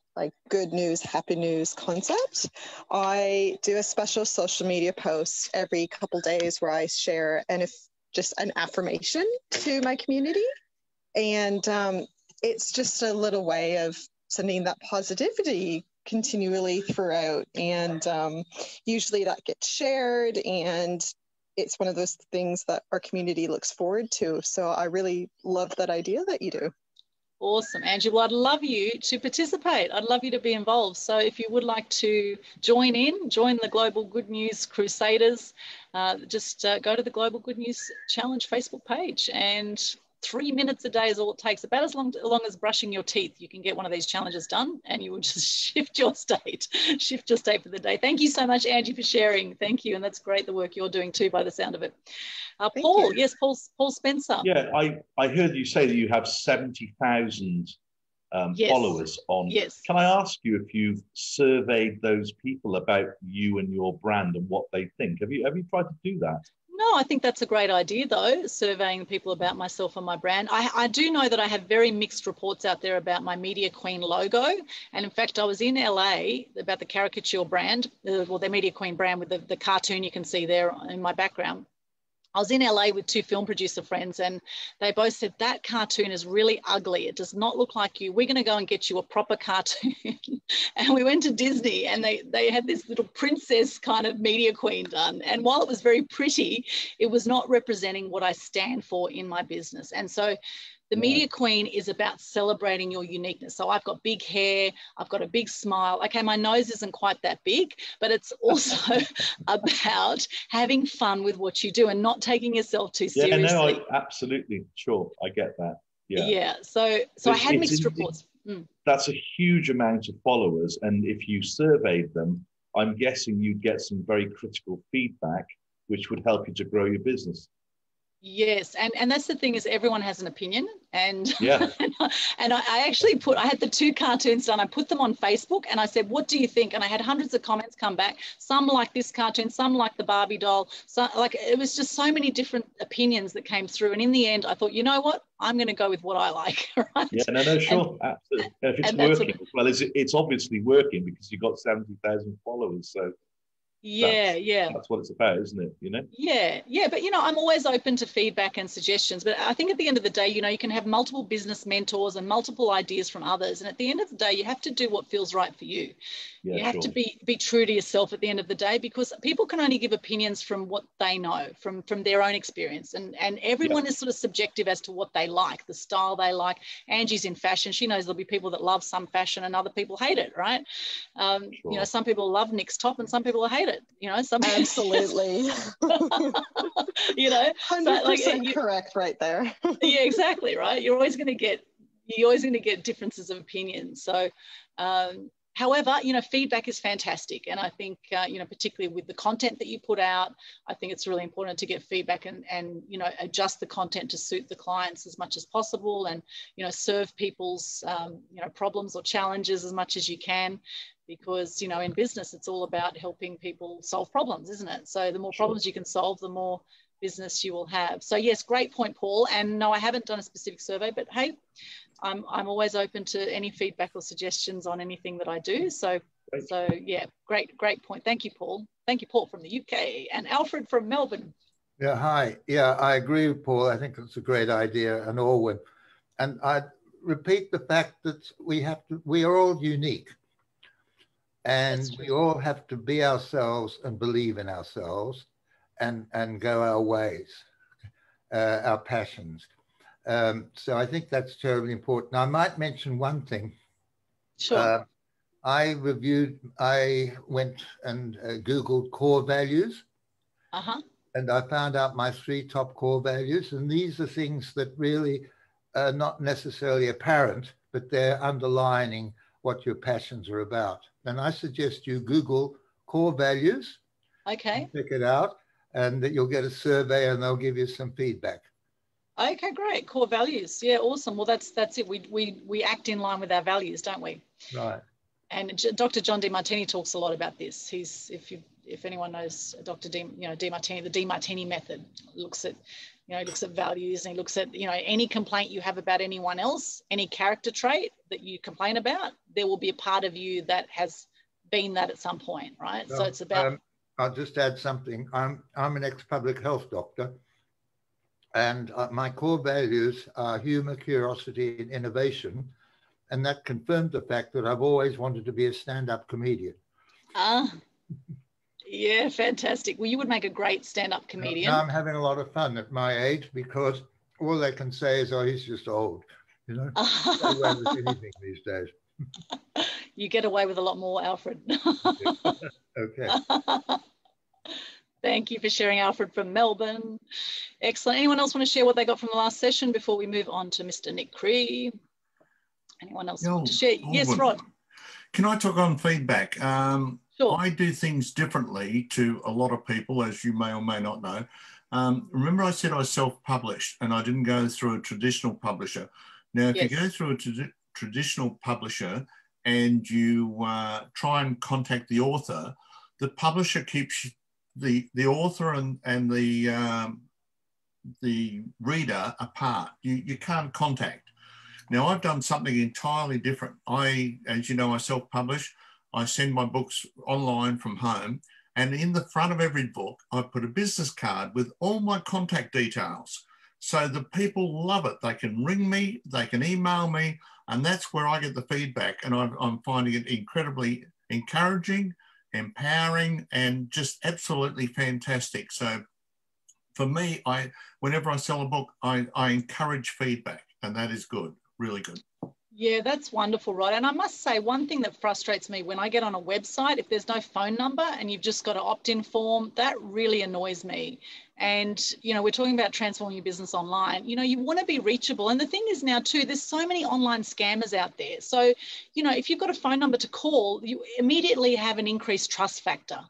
good news, happy news concept. I do a special social media post every couple days where I share just an affirmation to my community. And it's just a little way of sending that positivity continually throughout. And usually that gets shared, and it's one of those things that our community looks forward to. So I really love that idea that you do. Awesome, Angie. Well, I'd love you to participate. I'd love you to be involved. So if you would like to join the Global Good News Crusaders, just go to the Global Good News Challenge Facebook page, and 3 minutes a day is all it takes. About as long as brushing your teeth, you can get one of these challenges done, and you will just shift your state for the day. Thank you so much, Angie, for sharing. Thank you. And that's great, the work you're doing too, by the sound of it. Paul, yes, Paul Spencer. Yeah, I heard you say that you have 70,000 followers on. Yes. Can I ask you if you've surveyed those people about you and your brand and what they think? Have you tried to do that? No, I think that's a great idea, though, surveying the people about myself and my brand. I do know that I have very mixed reports out there about my Media Queen logo. And in fact, I was in LA about the caricature brand, well, the Media Queen brand with the cartoon you can see there in my background. I was in LA with 2 film producer friends, and they both said, that cartoon is really ugly. It does not look like you. We're going to go and get you a proper cartoon. And we went to Disney, and they had this little princess kind of Media Queen done. And while it was very pretty, it was not representing what I stand for in my business. And so the Media Queen is about celebrating your uniqueness. So I've got big hair, I've got a big smile. Okay, my nose isn't quite that big, but it's also about having fun with what you do and not taking yourself too seriously. Yeah, no, absolutely, sure, I get that. Yeah. Yeah. So I had mixed reports. That's a huge amount of followers, and if you surveyed them, I'm guessing you'd get some very critical feedback, which would help you to grow your business. Yes, and that's the thing, is everyone has an opinion, and yeah. And I actually I had the 2 cartoons done. I put them on Facebook, and I said, what do you think? And I had hundreds of comments come back. Some like this cartoon, some like the Barbie doll. So it was just so many different opinions that came through. And in the end, I thought, you know what? I'm going to go with what I like. Right? Yeah, no, sure, absolutely. And if it's working as well, it's obviously working, because you've got 70,000 followers, so. Yeah, that's what it's about, isn't it? You know. Yeah, but I'm always open to feedback and suggestions. But I think at the end of the day, you can have multiple business mentors and multiple ideas from others. And at the end of the day, you have to do what feels right for you. Yeah, you have to be true to yourself at the end of the day, because people can only give opinions from what they know, from their own experience, and everyone is sort of subjective as to what they like, the style they like. Angie's in fashion; she knows there'll be people that love some fashion and other people hate it, right? Some people love Nik's top and some people hate it. Absolutely. 100% correct right there. Yeah, exactly, right. You're always going to get differences of opinion. So however, feedback is fantastic, and I think particularly with the content that you put out, I think it's really important to get feedback and adjust the content to suit the clients as much as possible, and serve people's problems or challenges as much as you can. Because, in business, it's all about helping people solve problems, isn't it? So the more problems you can solve, the more business you will have. So, yes, great point, Paul. And no, I haven't done a specific survey, but hey, I'm always open to any feedback or suggestions on anything that I do. So yeah, great point. Thank you, Paul. Thank you, Paul, from the UK. And Alfred from Melbourne. Yeah, hi. Yeah, I agree with Paul. I think it's a great idea, and Aldwyn. And I repeat the fact that we are all unique. And we all have to be ourselves and believe in ourselves and go our ways, our passions. So I think that's terribly important. I might mention one thing. Sure. I went and Googled core values. Uh-huh. And I found out my 3 top core values. And these are things that really are not necessarily apparent, but they're underlining what your passions are about. And I suggest you Google core values. Okay. Check it out. and that you'll get a survey and they'll give you some feedback. Okay, great. Core values. Yeah, awesome. Well, that's it. We act in line with our values, don't we? Right. And Dr. John DiMartini talks a lot about this. He's, if anyone knows Dr. DiMartini, the DiMartini method, looks at, looks at values, and he looks at, any complaint you have about anyone else, any character trait that you complain about, there will be a part of you that has been that at some point, right? So it's about... I'll just add something. I'm an ex-public health doctor, and my core values are humour, curiosity, and innovation. And that confirmed the fact that I've always wanted to be a stand-up comedian. Yeah, fantastic. Well, you would make a great stand-up comedian. Now I'm having a lot of fun at my age because all they can say is, oh, he's just old. You know, you get away with anything these days. You get away with a lot more, Alfred. Okay. Thank you for sharing, Alfred, from Melbourne. Excellent. Anyone else want to share what they got from the last session before we move on to Mr. Nik Cree? Anyone else want to share? Yes, Rod. Can I talk on feedback? Sure. I do things differently to a lot of people, as you may or may not know. Remember I said I self-published and I didn't go through a traditional publisher. Now, if you go through a traditional publisher and you try and contact the author, the publisher keeps the author and the reader apart. You can't contact. Now, I've done something entirely different. As you know, I self-publish. I send my books online from home. And in the front of every book, I put a business card with all my contact details. So the people love it. They can ring me, they can email me, and that's where I get the feedback. And I'm finding it incredibly encouraging, empowering, and just absolutely fantastic. So for me, whenever I sell a book, I encourage feedback, and that is good. Really good. Yeah, that's wonderful, Rod. And I must say, one thing that frustrates me when I get on a website, if there's no phone number and you've just got an opt-in form, that really annoys me. And, we're talking about transforming your business online. You want to be reachable. And the thing is now, too, there's so many online scammers out there. So, if you've got a phone number to call, you immediately have an increased trust factor,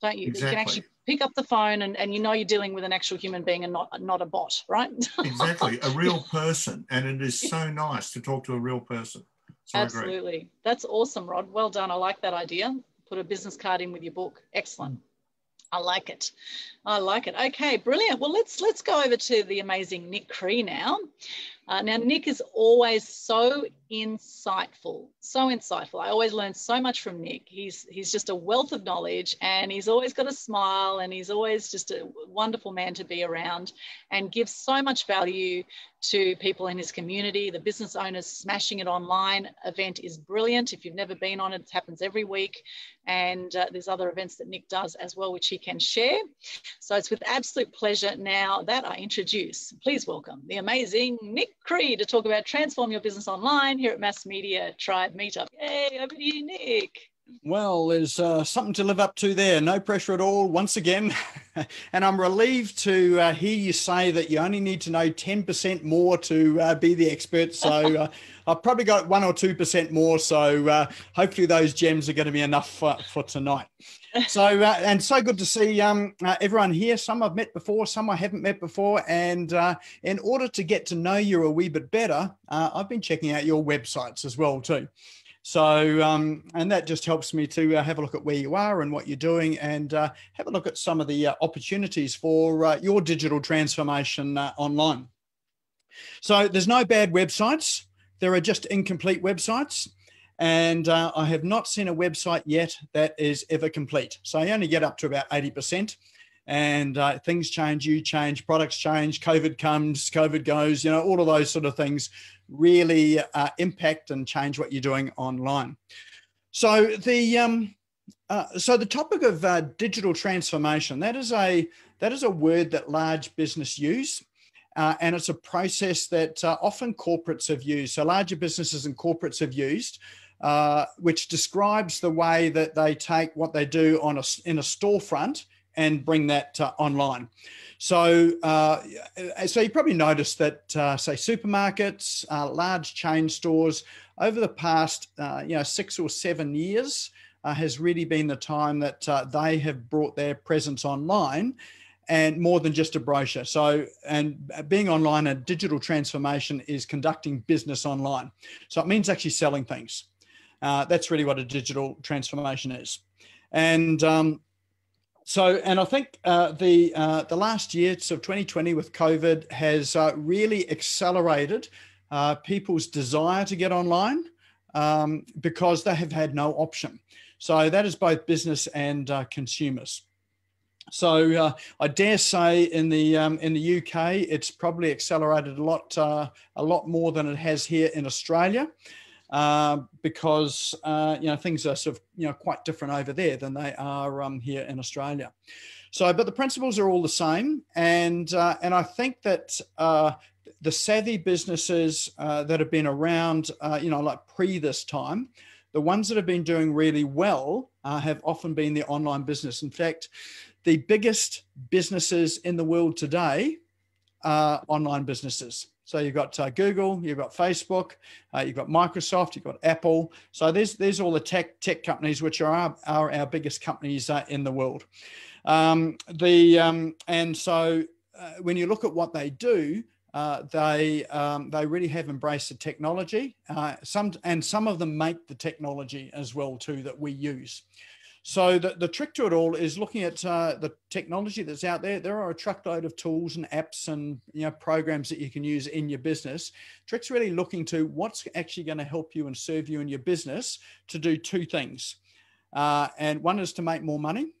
don't you? Exactly. You can actually pick up the phone and you're dealing with an actual human being and not a bot, right? Exactly, a real person. And it is so nice to talk to a real person. So absolutely. That's awesome, Rod. Well done. I like that idea. Put a business card in with your book. Excellent. I like it. I like it. Okay, brilliant. Well, let's go over to the amazing Nik Cree now. Now, Nik is always so insightful, so insightful. I always learn so much from Nik. He's just a wealth of knowledge, and he's always got a smile, and he's always just a wonderful man to be around, and gives so much value to people in his community. The Business Owners Smashing It Online event is brilliant. If you've never been on it, it happens every week. And there's other events that Nik does as well, which he can share. So it's with absolute pleasure now that I introduce, please welcome the amazing Nik Cree to talk about transform your business online here at Mass Media Tribe Meetup. Hey, over to you, Nik. Well, there's something to live up to there. No pressure at all, once again. And I'm relieved to hear you say that you only need to know 10% more to be the expert. So I've probably got 1% or 2% more. So hopefully those gems are going to be enough for tonight. So, and so good to see everyone here. Some I've met before, some I haven't met before. And in order to get to know you a wee bit better, I've been checking out your websites as well too. So, and that just helps me to have a look at where you are and what you're doing, and have a look at some of the opportunities for your digital transformation online. So there's no bad websites. There are just incomplete websites. And I have not seen a website yet that is ever complete. So you only get up to about 80%. And things change, you change, products change, COVID comes, COVID goes, all of those sort of things really impact and change what you're doing online. So the topic of digital transformation, that is a word that large business use. And it's a process that often corporates have used. So larger businesses and corporates have used, which describes the way that they take what they do in a storefront and bring that online. So, so you probably noticed that, say, supermarkets, large chain stores, over the past 6 or 7 years has really been the time that they have brought their presence online and more than just a brochure. So, and being online, a digital transformation is conducting business online. So it means actually selling things. That's really what a digital transformation is. And I think the last year, so 2020 with COVID, has really accelerated people's desire to get online because they have had no option. So that is both business and consumers. So I dare say in the UK, it's probably accelerated a lot more than it has here in Australia, because things are sort of quite different over there than they are here in Australia. So, but the principles are all the same, and I think that the savvy businesses that have been around, like pre this time, the ones that have been doing really well have often been the online business. In fact, the biggest businesses in the world today are online businesses. So you've got Google, you've got Facebook, you've got Microsoft, you've got Apple. So there's all the tech companies, which are our biggest companies in the world. When you look at what they do, they really have embraced the technology. Some of them make the technology as well too that we use. So the trick to it all is looking at the technology that's out there. There are a truckload of tools and apps and programs that you can use in your business. Trick's really looking to what's actually going to help you and serve you in your business to do two things. And one is to make more money,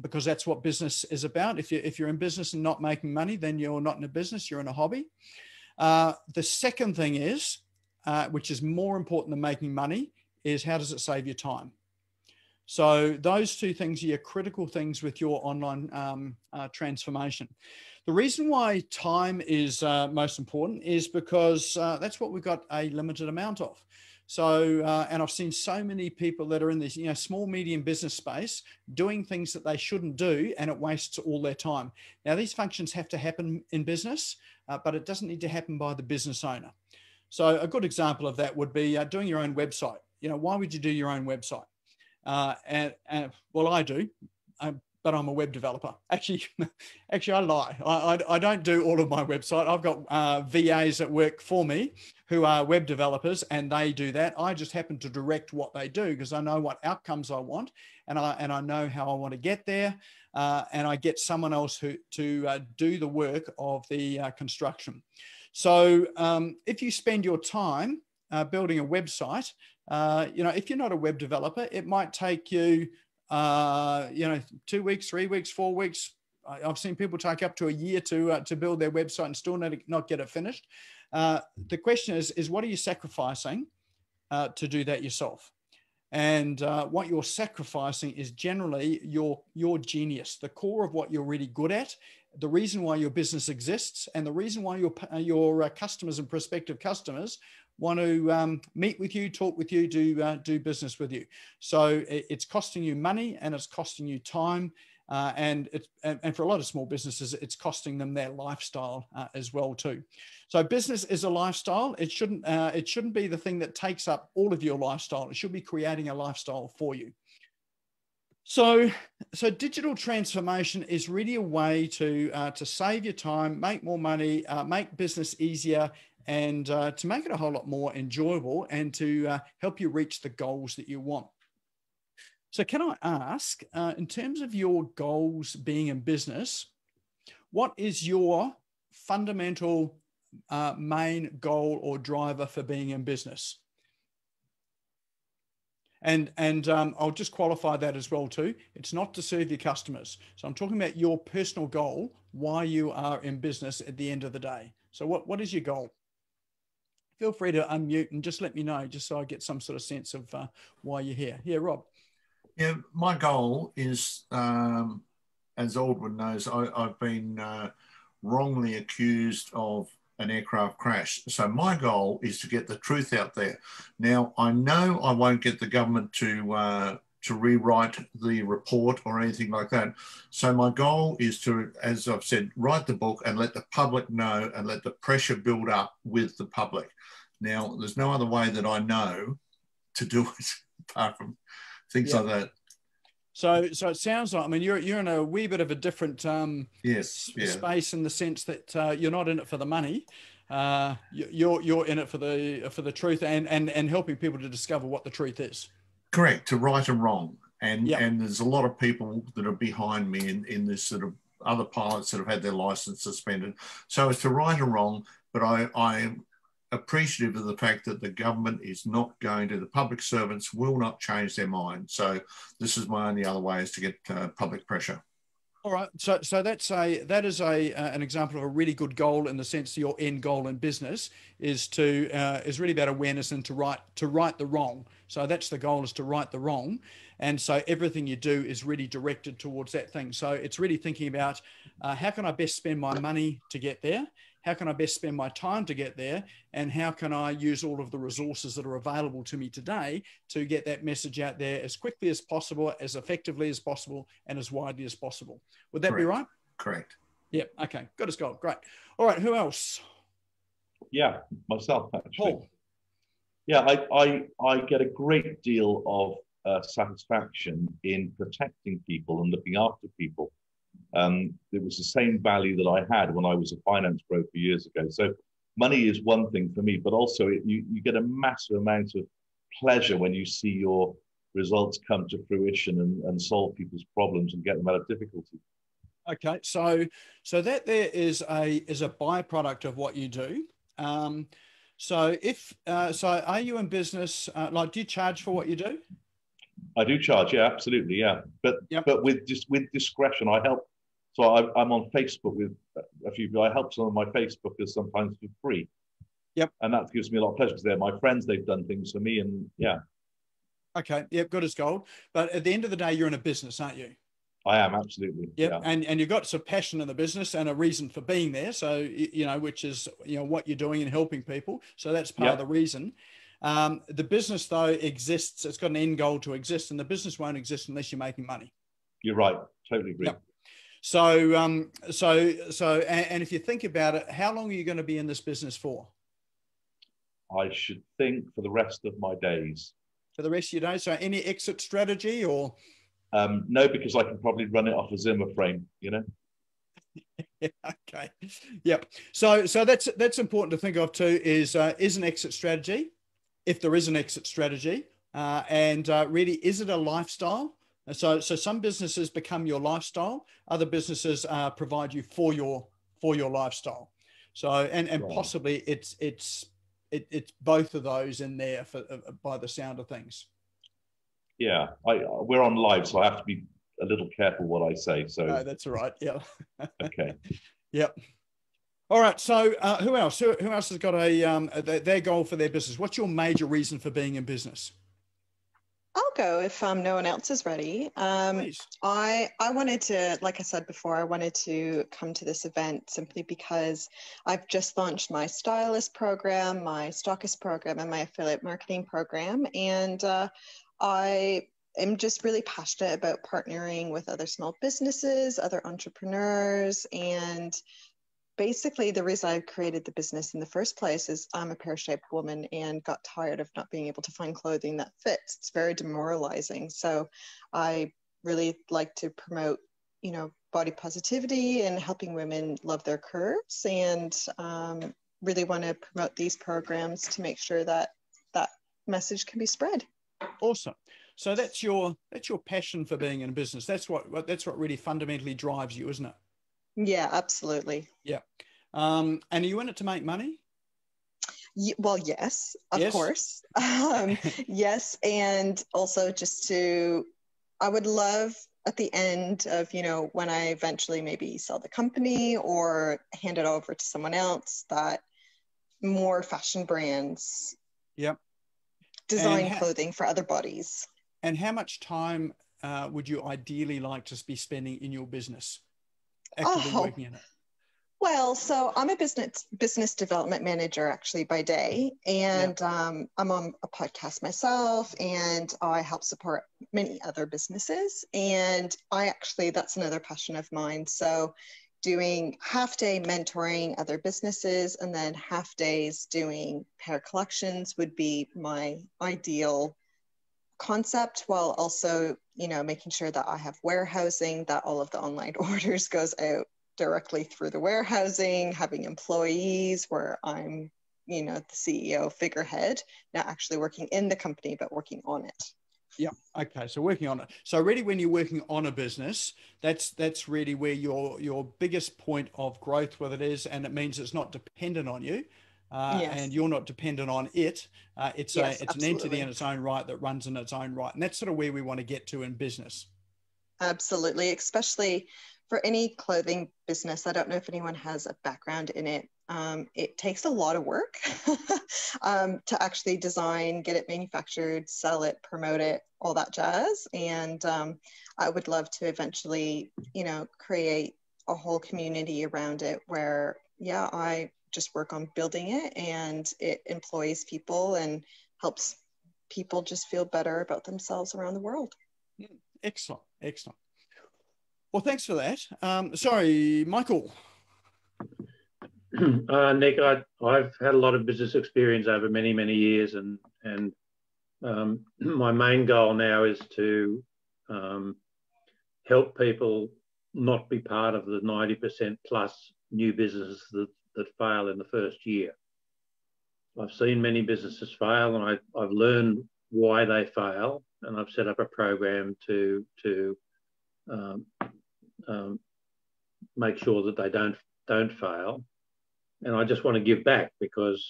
because that's what business is about. If you're in business and not making money, then you're not in a business, you're in a hobby. The second thing is, which is more important than making money, is how does it save your time? So those two things are your critical things with your online transformation. The reason why time is most important is because that's what we've got a limited amount of. So, and I've seen so many people that are in this, small, medium business space doing things that they shouldn't do, and it wastes all their time. Now, these functions have to happen in business, but it doesn't need to happen by the business owner. So a good example of that would be doing your own website. Why would you do your own website? I do, but I'm a web developer. Actually, I lie. I don't do all of my website. I've got VAs that work for me who are web developers, and they do that. I just happen to direct what they do because I know what outcomes I want, and I know how I want to get there, and I get someone else to do the work of the construction. So if you spend your time building a website, if you're not a web developer, it might take you, 2 weeks, 3 weeks, 4 weeks. I've seen people take up to a year to build their website and still not get it finished. The question is what are you sacrificing to do that yourself? And what you're sacrificing is generally your genius, the core of what you're really good at, the reason why your business exists, and the reason why your customers and prospective customers want to meet with you, talk with you, do business with you. So it's costing you money and it's costing you time. And for a lot of small businesses, it's costing them their lifestyle as well too. So business is a lifestyle. It shouldn't be the thing that takes up all of your lifestyle. It should be creating a lifestyle for you. So digital transformation is really a way to save your time, make more money, make business easier, and to make it a whole lot more enjoyable and to help you reach the goals that you want. So can I ask, in terms of your goals being in business, what is your fundamental main goal or driver for being in business? And I'll just qualify that as well too. It's not to serve your customers. So I'm talking about your personal goal, why you are in business at the end of the day. So what is your goal? Feel free to unmute and just let me know, just so I get some sort of sense of why you're here. Yeah, Rob. Yeah, my goal is, as Aldwyn knows, I've been wrongly accused of an aircraft crash. So my goal is to get the truth out there. Now, I know I won't get the government to rewrite the report or anything like that. So my goal is to, as I've said, write the book and let the public know and let the pressure build up with the public. Now, there's no other way that I know to do it apart from things like that. So it sounds like, I mean, you're in a wee bit of a different space in the sense that you're not in it for the money. You're in it for the truth and helping people to discover what the truth is. Correct, to right and wrong. And yep. And there's a lot of people that are behind me in this sort of other pilots that have had their license suspended. So it's to right and wrong, but I am appreciative of the fact that the government is not going to, the public servants will not change their mind. So this is my only other way is to get public pressure. All right. So that is an example of a really good goal in the sense that your end goal in business is to is really about awareness and to right the wrong. So that's the goal, is to right the wrong. And so everything you do is really directed towards that thing. So it's really thinking about how can I best spend my money to get there? How can I best spend my time to get there? And how can I use all of the resources that are available to me today to get that message out there as quickly as possible, as effectively as possible, and as widely as possible? Would that be right? Correct. Yep. Okay. Good as gold. Great. All right. Who else? Yeah, myself, actually. Paul. Yeah, I get a great deal of satisfaction in protecting people and looking after people. It was the same value that I had when I was a finance broker years ago. So money is one thing for me, but also you get a massive amount of pleasure when you see your results come to fruition and solve people's problems and get them out of difficulty. Okay, so that there is a byproduct of what you do. So if are you in business? Like, do you charge for what you do? I do charge, yeah, absolutely, yeah, but with discretion. I help. So I'm on Facebook with a few people. I help some of my Facebookers sometimes for free. Yep. And that gives me a lot of pleasure because they're my friends. They've done things for me, and yeah. Okay. Yep. Good as gold. But at the end of the day, you're in a business, aren't you? I am, absolutely. Yep. Yeah. And you've got some passion in the business and a reason for being there. So which is what you're doing and helping people. So that's part of the reason. The business though exists. It's got an end goal to exist, and the business won't exist unless you're making money. You're right. Totally agree. Yep. So, and if you think about it, how long are you going to be in this business for? I should think for the rest of my days. For the rest of your days. So, any exit strategy or? No, because I can probably run it off a Zimmer frame. Yeah, okay. Yep. So that's important to think of too. Is an exit strategy. If there is an exit strategy, really, is it a lifestyle? So some businesses become your lifestyle. Other businesses provide you for your lifestyle. So, and right. Possibly it's both of those in there by the sound of things. Yeah, we're on live, so I have to be a little careful what I say. So no, that's all right. Yeah. Okay. Yep. All right. So who else? Who else has got their goal for their business? What's your major reason for being in business? I'll go if no one else is ready. I wanted to, like I said before, I wanted to come to this event simply because I've just launched my stylist program, my stockist program, and my affiliate marketing program, and I'm just really passionate about partnering with other small businesses, other entrepreneurs, and basically, the reason I created the business in the first place is I'm a pear-shaped woman and got tired of not being able to find clothing that fits. It's very demoralizing. So I really like to promote, body positivity and helping women love their curves, and really want to promote these programs to make sure that that message can be spread. Awesome. So that's your passion for being in a business. That's what really fundamentally drives you, isn't it? Yeah, absolutely. Yeah. And are you in it to make money? Well, yes, of course. Yes. And also I would love at the end of, when I eventually maybe sell the company or hand it over to someone else, that more fashion brands design clothing for other bodies. And how much time would you ideally like to be spending in your business? Working in it? Well, so I'm a business development manager actually by day, and I'm on a podcast myself, and I help support many other businesses, and that's another passion of mine. So doing half day mentoring other businesses and then half days doing pair collections would be my ideal concept, while also, you know, making sure that I have warehousing, that all of the online orders goes out directly through the warehousing, having employees where I'm, you know, the CEO figurehead, not actually working in the company, but working on it. Yeah. Okay. So working on it. So really when you're working on a business, that's really where your biggest point of growth with it is, and it means it's not dependent on you and you're not dependent on it. It's absolutely an entity in its own right that runs in its own right. And that's sort of where we want to get to in business. Absolutely. Especially for any clothing business. I don't know if anyone has a background in it. It takes a lot of work to actually design, get it manufactured, sell it, promote it, all that jazz. And I would love to eventually, you know, create a whole community around it where, yeah, I just work on building it and it employs people and helps people just feel better about themselves around the world. Excellent. Excellent. Well, thanks for that. Sorry, Michael. Nik, I've had a lot of business experience over many, many years, and my main goal now is to help people not be part of the 90% plus new businesses that fail in the first year. I've seen many businesses fail, and I've learned why they fail, and I've set up a program to make sure that they don't fail. And I just want to give back because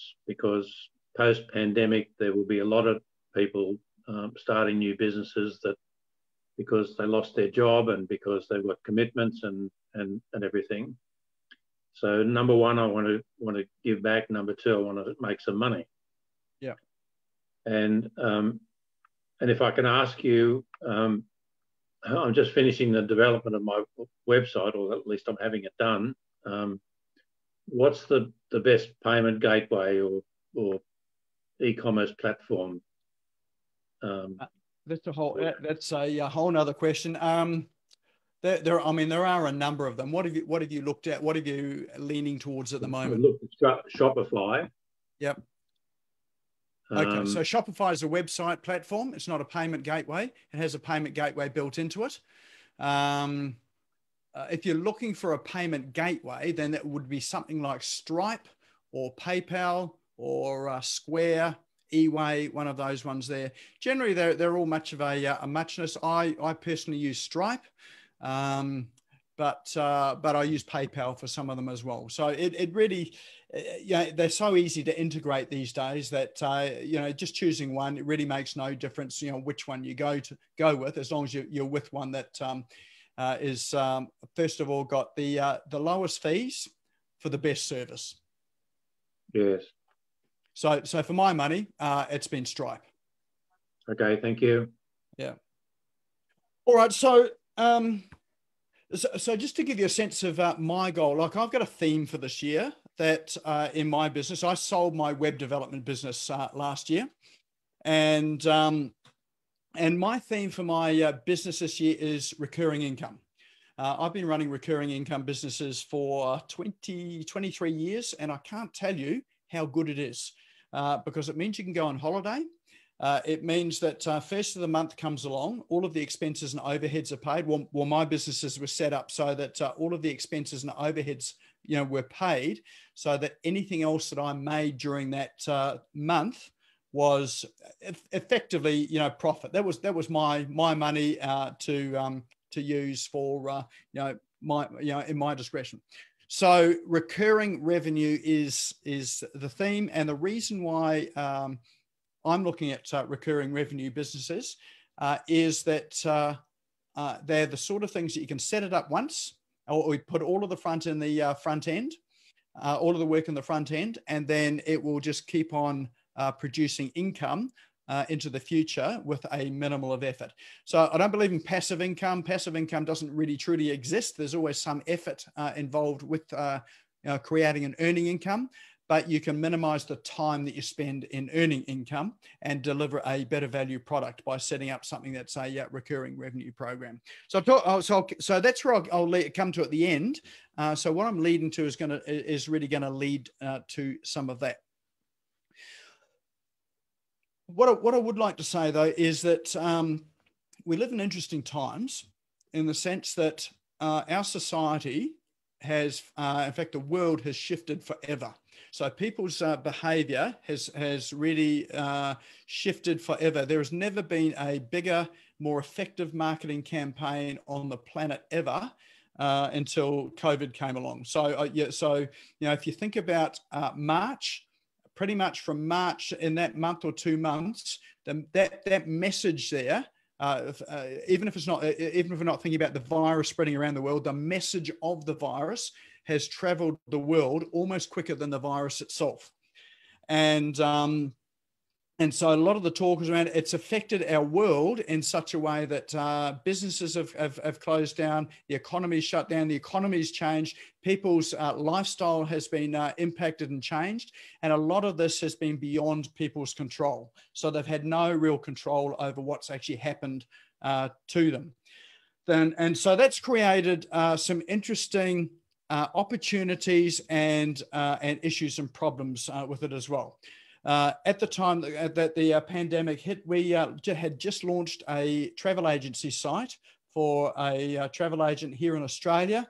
post-pandemic, there will be a lot of people starting new businesses that because they lost their job and because they've got commitments and everything. So number one, I want to give back. Number two, I want to make some money. Yeah. And if I can ask you, I'm just finishing the development of my website, or at least I'm having it done. What's the best payment gateway or e-commerce platform? That's a whole nother question. There are a number of them. What have you looked at? What are you leaning towards at the moment? Look, Shopify. Yep. Okay, so Shopify is a website platform. It's not a payment gateway. It has a payment gateway built into it. If you're looking for a payment gateway, then that would be something like Stripe or PayPal or Square, eWay, one of those ones there. Generally, they're all much of a muchness. I personally use Stripe, but I use PayPal for some of them as well. So it really, they're so easy to integrate these days that just choosing one, it really makes no difference. You know which one you go with, as long as you're with one that. Is first of all got the lowest fees for the best service. Yes. So for my money, it's been Stripe. Okay, thank you. Yeah. All right. So just to give you a sense of my goal, like I've got a theme for this year that in my business, I sold my web development business last year, and my theme for my business this year is recurring income. I've been running recurring income businesses for 23 years, and I can't tell you how good it is because it means you can go on holiday. It means that first of the month comes along, all of the expenses and overheads are paid. Well, my businesses were set up so that all of the expenses and overheads, were paid, so that anything else that I made during that month was effectively, profit. That was my money to use for in my discretion. So recurring revenue is the theme, and the reason why I'm looking at recurring revenue businesses is that they're the sort of things that you can set it up once, or we put all of the front in the front end, all of the work in the front end, and then it will just keep on. Producing income into the future with a minimal of effort. So I don't believe in passive income. Passive income doesn't really truly exist. There's always some effort involved with creating and earning income, but you can minimize the time that you spend in earning income and deliver a better value product by setting up something that's a recurring revenue program. So that's where I'll come to at the end. So what I'm leading to is really going to lead to some of that. What I would like to say, though, is that we live in interesting times in the sense that our society has, in fact, the world has shifted forever. So people's behaviour has really shifted forever. There has never been a bigger, more effective marketing campaign on the planet ever until COVID came along. So, you know, if you think about March, pretty much from March in that month or 2 months, that message there, even if we're not thinking about the virus spreading around the world, the message of the virus has traveled the world almost quicker than the virus itself. And so a lot of the talk is around, it's affected our world in such a way that businesses have closed down, the economy's shut down, the economy's changed, people's lifestyle has been impacted and changed. And a lot of this has been beyond people's control. So they've had no real control over what's actually happened to them. And so that's created some interesting opportunities and issues and problems with it as well. At the time that the pandemic hit, we had just launched a travel agency site for a travel agent here in Australia.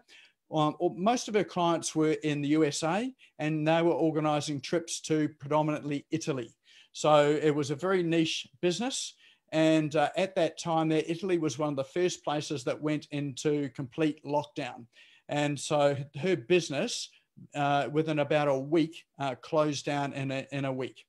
Most of her clients were in the USA, and they were organising trips to predominantly Italy. So it was a very niche business. And at that time there, Italy was one of the first places that went into complete lockdown. And so her business, within about a week, closed down in a week.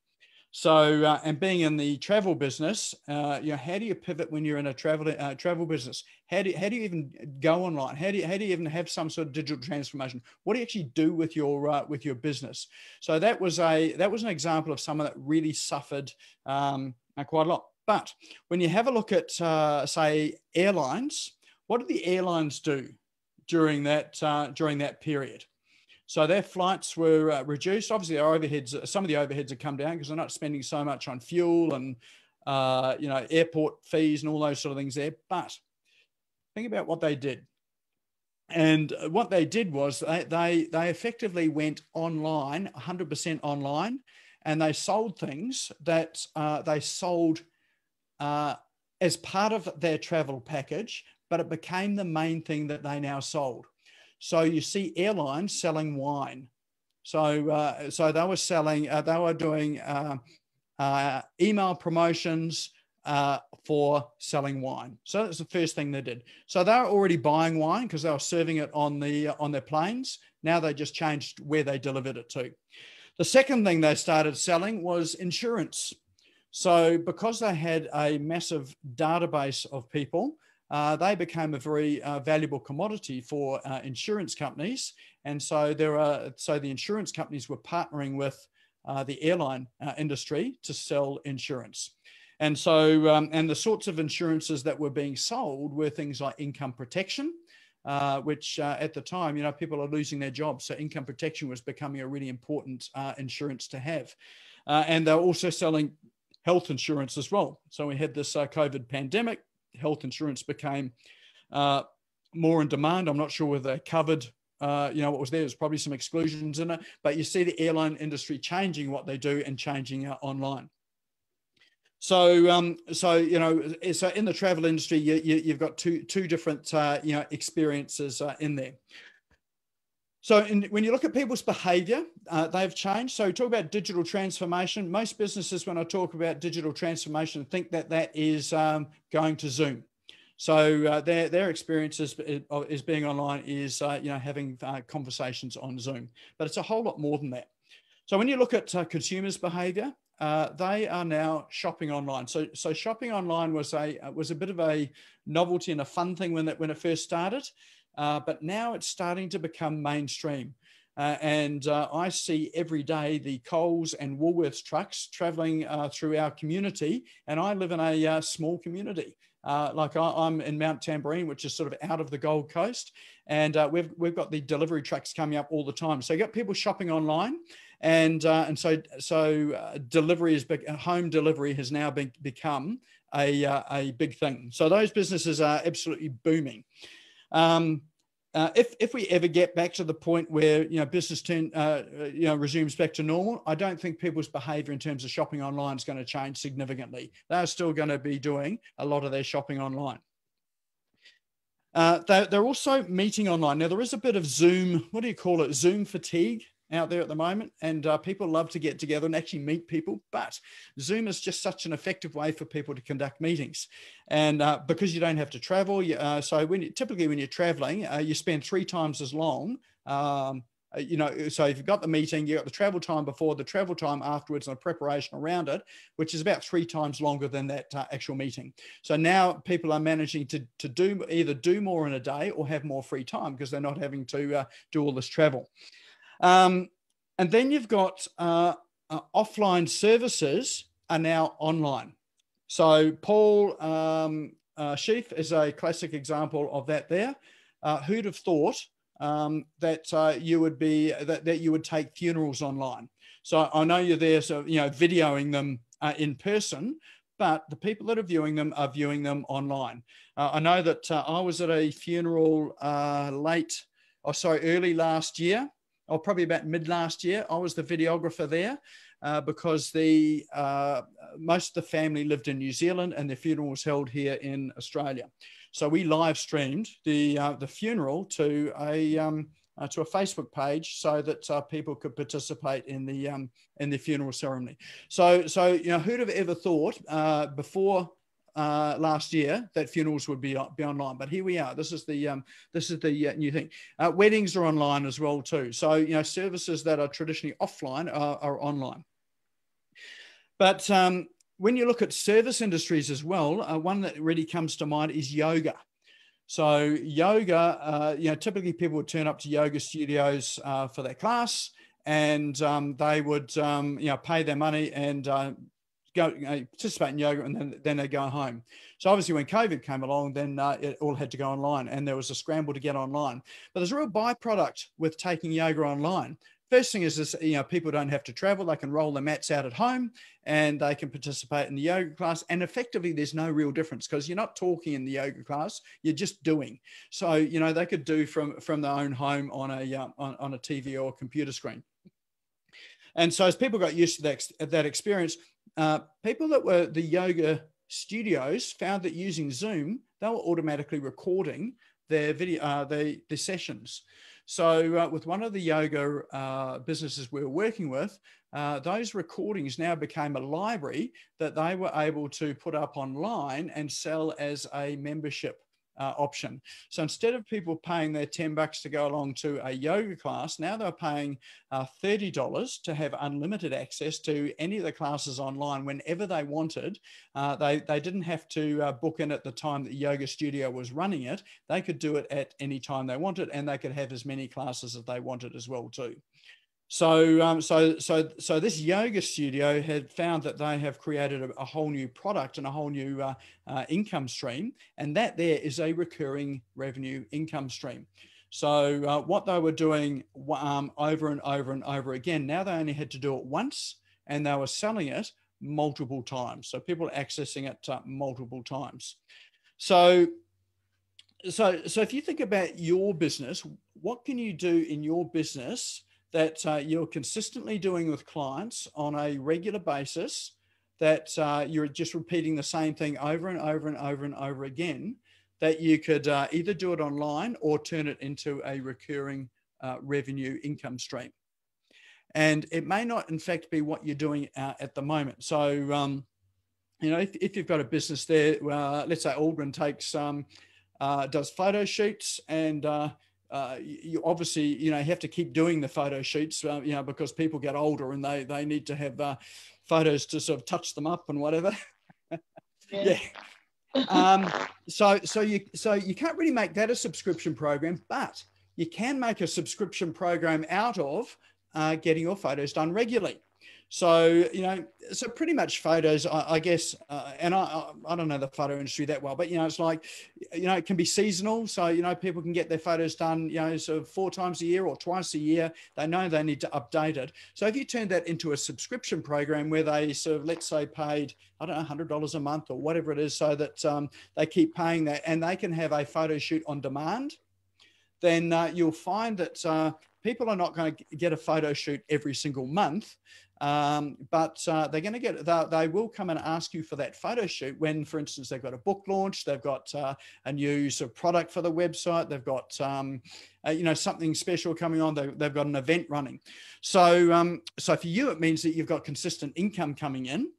So, and being in the travel business, you know, how do you pivot when you're in a travel business? How do you even go online? How do you even have some sort of digital transformation? What do you actually do with your business? So that was an example of someone that really suffered quite a lot. But when you have a look at say airlines, what did the airlines do during that period? So their flights were reduced. Obviously, our overheads, some of the overheads have come down because they're not spending so much on fuel and you know, airport fees and all those sort of things there. But think about what they did. And what they did was they effectively went online, 100% online, and they sold things that they sold as part of their travel package, but it became the main thing that they now sold. So you see airlines selling wine. So so they were selling, they were doing email promotions for selling wine. So that's the first thing they did. So they were already buying wine because they were serving it on their planes. Now they just changed where they delivered it to. The second thing they started selling was insurance. So because they had a massive database of people, they became a very valuable commodity for insurance companies, and so the insurance companies were partnering with the airline industry to sell insurance, and so and the sorts of insurances that were being sold were things like income protection, which at the time, you know, people are losing their jobs, so income protection was becoming a really important insurance to have, and they're also selling health insurance as well. So we had this COVID pandemic. Health insurance became more in demand. I'm not sure whether they covered, you know, what was there. There's probably some exclusions in it, but you see the airline industry changing what they do and changing online. So, you know, so in the travel industry, you've got two different, you know, experiences in there. So when you look at people's behaviour, they've changed. So we talk about digital transformation. Most businesses, when I talk about digital transformation, think that that is going to Zoom. So their experience is being online is you know, having conversations on Zoom. But it's a whole lot more than that. So when you look at consumers' behaviour, they are now shopping online. So shopping online was a bit of a novelty and a fun thing when it first started. But now it's starting to become mainstream. And I see every day the Coles and Woolworths trucks traveling through our community. And I live in a small community. Like I'm in Mount Tamborine, which is sort of out of the Gold Coast. And we've got the delivery trucks coming up all the time. So you've got people shopping online. And so delivery is big, home delivery has now become a big thing. So those businesses are absolutely booming. If we ever get back to the point where business resumes back to normal, I don't think people's behaviour in terms of shopping online is going to change significantly. They're still going to be doing a lot of their shopping online. They're also meeting online. Now, there is a bit of Zoom, what do you call it, Zoom fatigue out there at the moment, and people love to get together and actually meet people, but Zoom is just such an effective way for people to conduct meetings. And because you don't have to travel, so typically when you're traveling, you spend 3 times as long, so if you've got the meeting, you've got the travel time before, the travel time afterwards, and the preparation around it, which is about 3 times longer than that actual meeting. So now people are managing to either do more in a day or have more free time because they're not having to do all this travel. And then you've got offline services are now online. So Paul Sheaf is a classic example of that there. Who'd have thought that you would take funerals online? So I know you're there, so videoing them in person, but the people that are viewing them online. I know that I was at a funeral early last year, or probably about mid last year. I was the videographer there because most of the family lived in New Zealand and their funeral was held here in Australia. So we live streamed the funeral to a Facebook page so that people could participate in the funeral ceremony. So who'd have ever thought before last year that funerals would be online, but here we are. This is the new thing. Weddings are online as well too. So services that are traditionally offline are online. But when you look at service industries as well, one that really comes to mind is yoga. So yoga, typically people would turn up to yoga studios for their class, and they would pay their money and participate in yoga, and then they go home. So obviously when COVID came along, then it all had to go online, and there was a scramble to get online. But there's a real byproduct with taking yoga online. First thing is this, people don't have to travel. They can roll their mats out at home and they can participate in the yoga class. And effectively, there's no real difference because you're not talking in the yoga class, you're just doing. So, they could do from their own home on a TV or a computer screen. And so as people got used to that experience, people that were the yoga studios found that using Zoom, they were automatically recording their video, the sessions. So with one of the yoga businesses we were working with, those recordings now became a library that they were able to put up online and sell as a membership option. So instead of people paying their $10 to go along to a yoga class, now they're paying $30 to have unlimited access to any of the classes online whenever they wanted. They didn't have to book in at the time that the yoga studio was running it. They could do it at any time they wanted, and they could have as many classes as they wanted as well too. So this yoga studio had found that they have created a whole new product and a whole new income stream, and that there is a recurring revenue income stream. So what they were doing over and over and over again, now they only had to do it once, and they were selling it multiple times. So people are accessing it multiple times. So if you think about your business, what can you do in your business that you're consistently doing with clients on a regular basis, that you're just repeating the same thing over and over and over and over again, that you could either do it online or turn it into a recurring revenue income stream? And it may not, in fact, be what you're doing at the moment. So, if you've got a business there, let's say Aldwyn does photo shoots, and you obviously, have to keep doing the photo shoots, because people get older and they need to have photos to sort of touch them up and whatever. Yeah. So you can't really make that a subscription program, but you can make a subscription program out of getting your photos done regularly. So, so pretty much photos, I guess, and I don't know the photo industry that well, but, it's like, it can be seasonal. So, people can get their photos done, sort of 4 times a year or twice a year. They know they need to update it. So if you turn that into a subscription program where they sort of, let's say, paid, I don't know, $100 a month or whatever it is, so that they keep paying that, and they can have a photo shoot on demand. then you'll find that people are not going to get a photo shoot every single month, but they're going to get, they will come and ask you for that photo shoot when, for instance, they've got a book launch, they've got a new sort of product for the website, they've got you know, something special coming on, they've got an event running. So so for you it means that you've got consistent income coming in.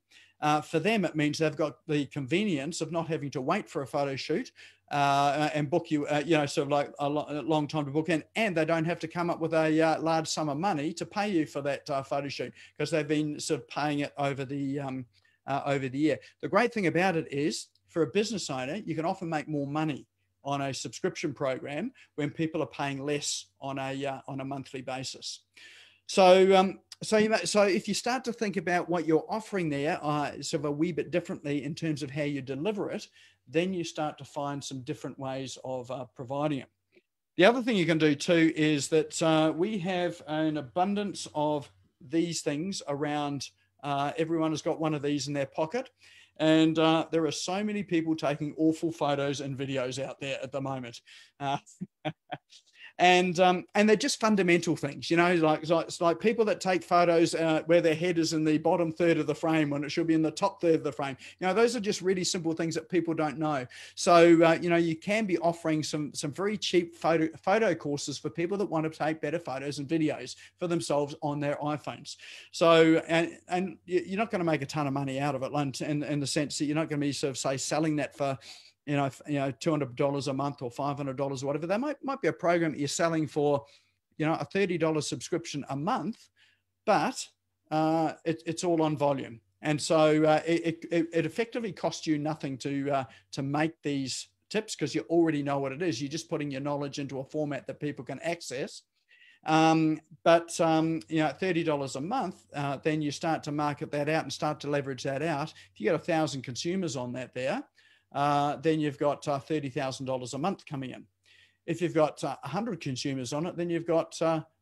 For them, it means they've got the convenience of not having to wait for a photo shoot and book you, you know, sort of like a long time to book in. And they don't have to come up with a large sum of money to pay you for that photo shoot, because they've been sort of paying it over the year. The great thing about it is, for a business owner, you can often make more money on a subscription program when people are paying less on a monthly basis. So, so if you start to think about what you're offering there sort of a wee bit differently in terms of how you deliver it, then you start to find some different ways of providing it. The other thing you can do too is that we have an abundance of these things around. Everyone has got one of these in their pocket. And there are so many people taking awful photos and videos out there at the moment. And they're just fundamental things, you know, like people that take photos where their head is in the bottom third of the frame when it should be in the top third of the frame. You know, those are just really simple things that people don't know. So, you know, you can be offering some very cheap photo courses for people that want to take better photos and videos for themselves on their iPhones. So, and you're not going to make a ton of money out of it in the sense that you're not going to be sort of, say, selling that for, you know, $200 a month or $500 or whatever. That might be a program that you're selling for, you know, a $30 subscription a month, but it's all on volume. And so it effectively costs you nothing to make these tips, because you already know what it is. You're just putting your knowledge into a format that people can access. But you know, at $30 a month, then you start to market that out and start to leverage that out. If you get 1,000 consumers on that there, then you've got $30,000 a month coming in. If you've got 100 consumers on it, then you've got,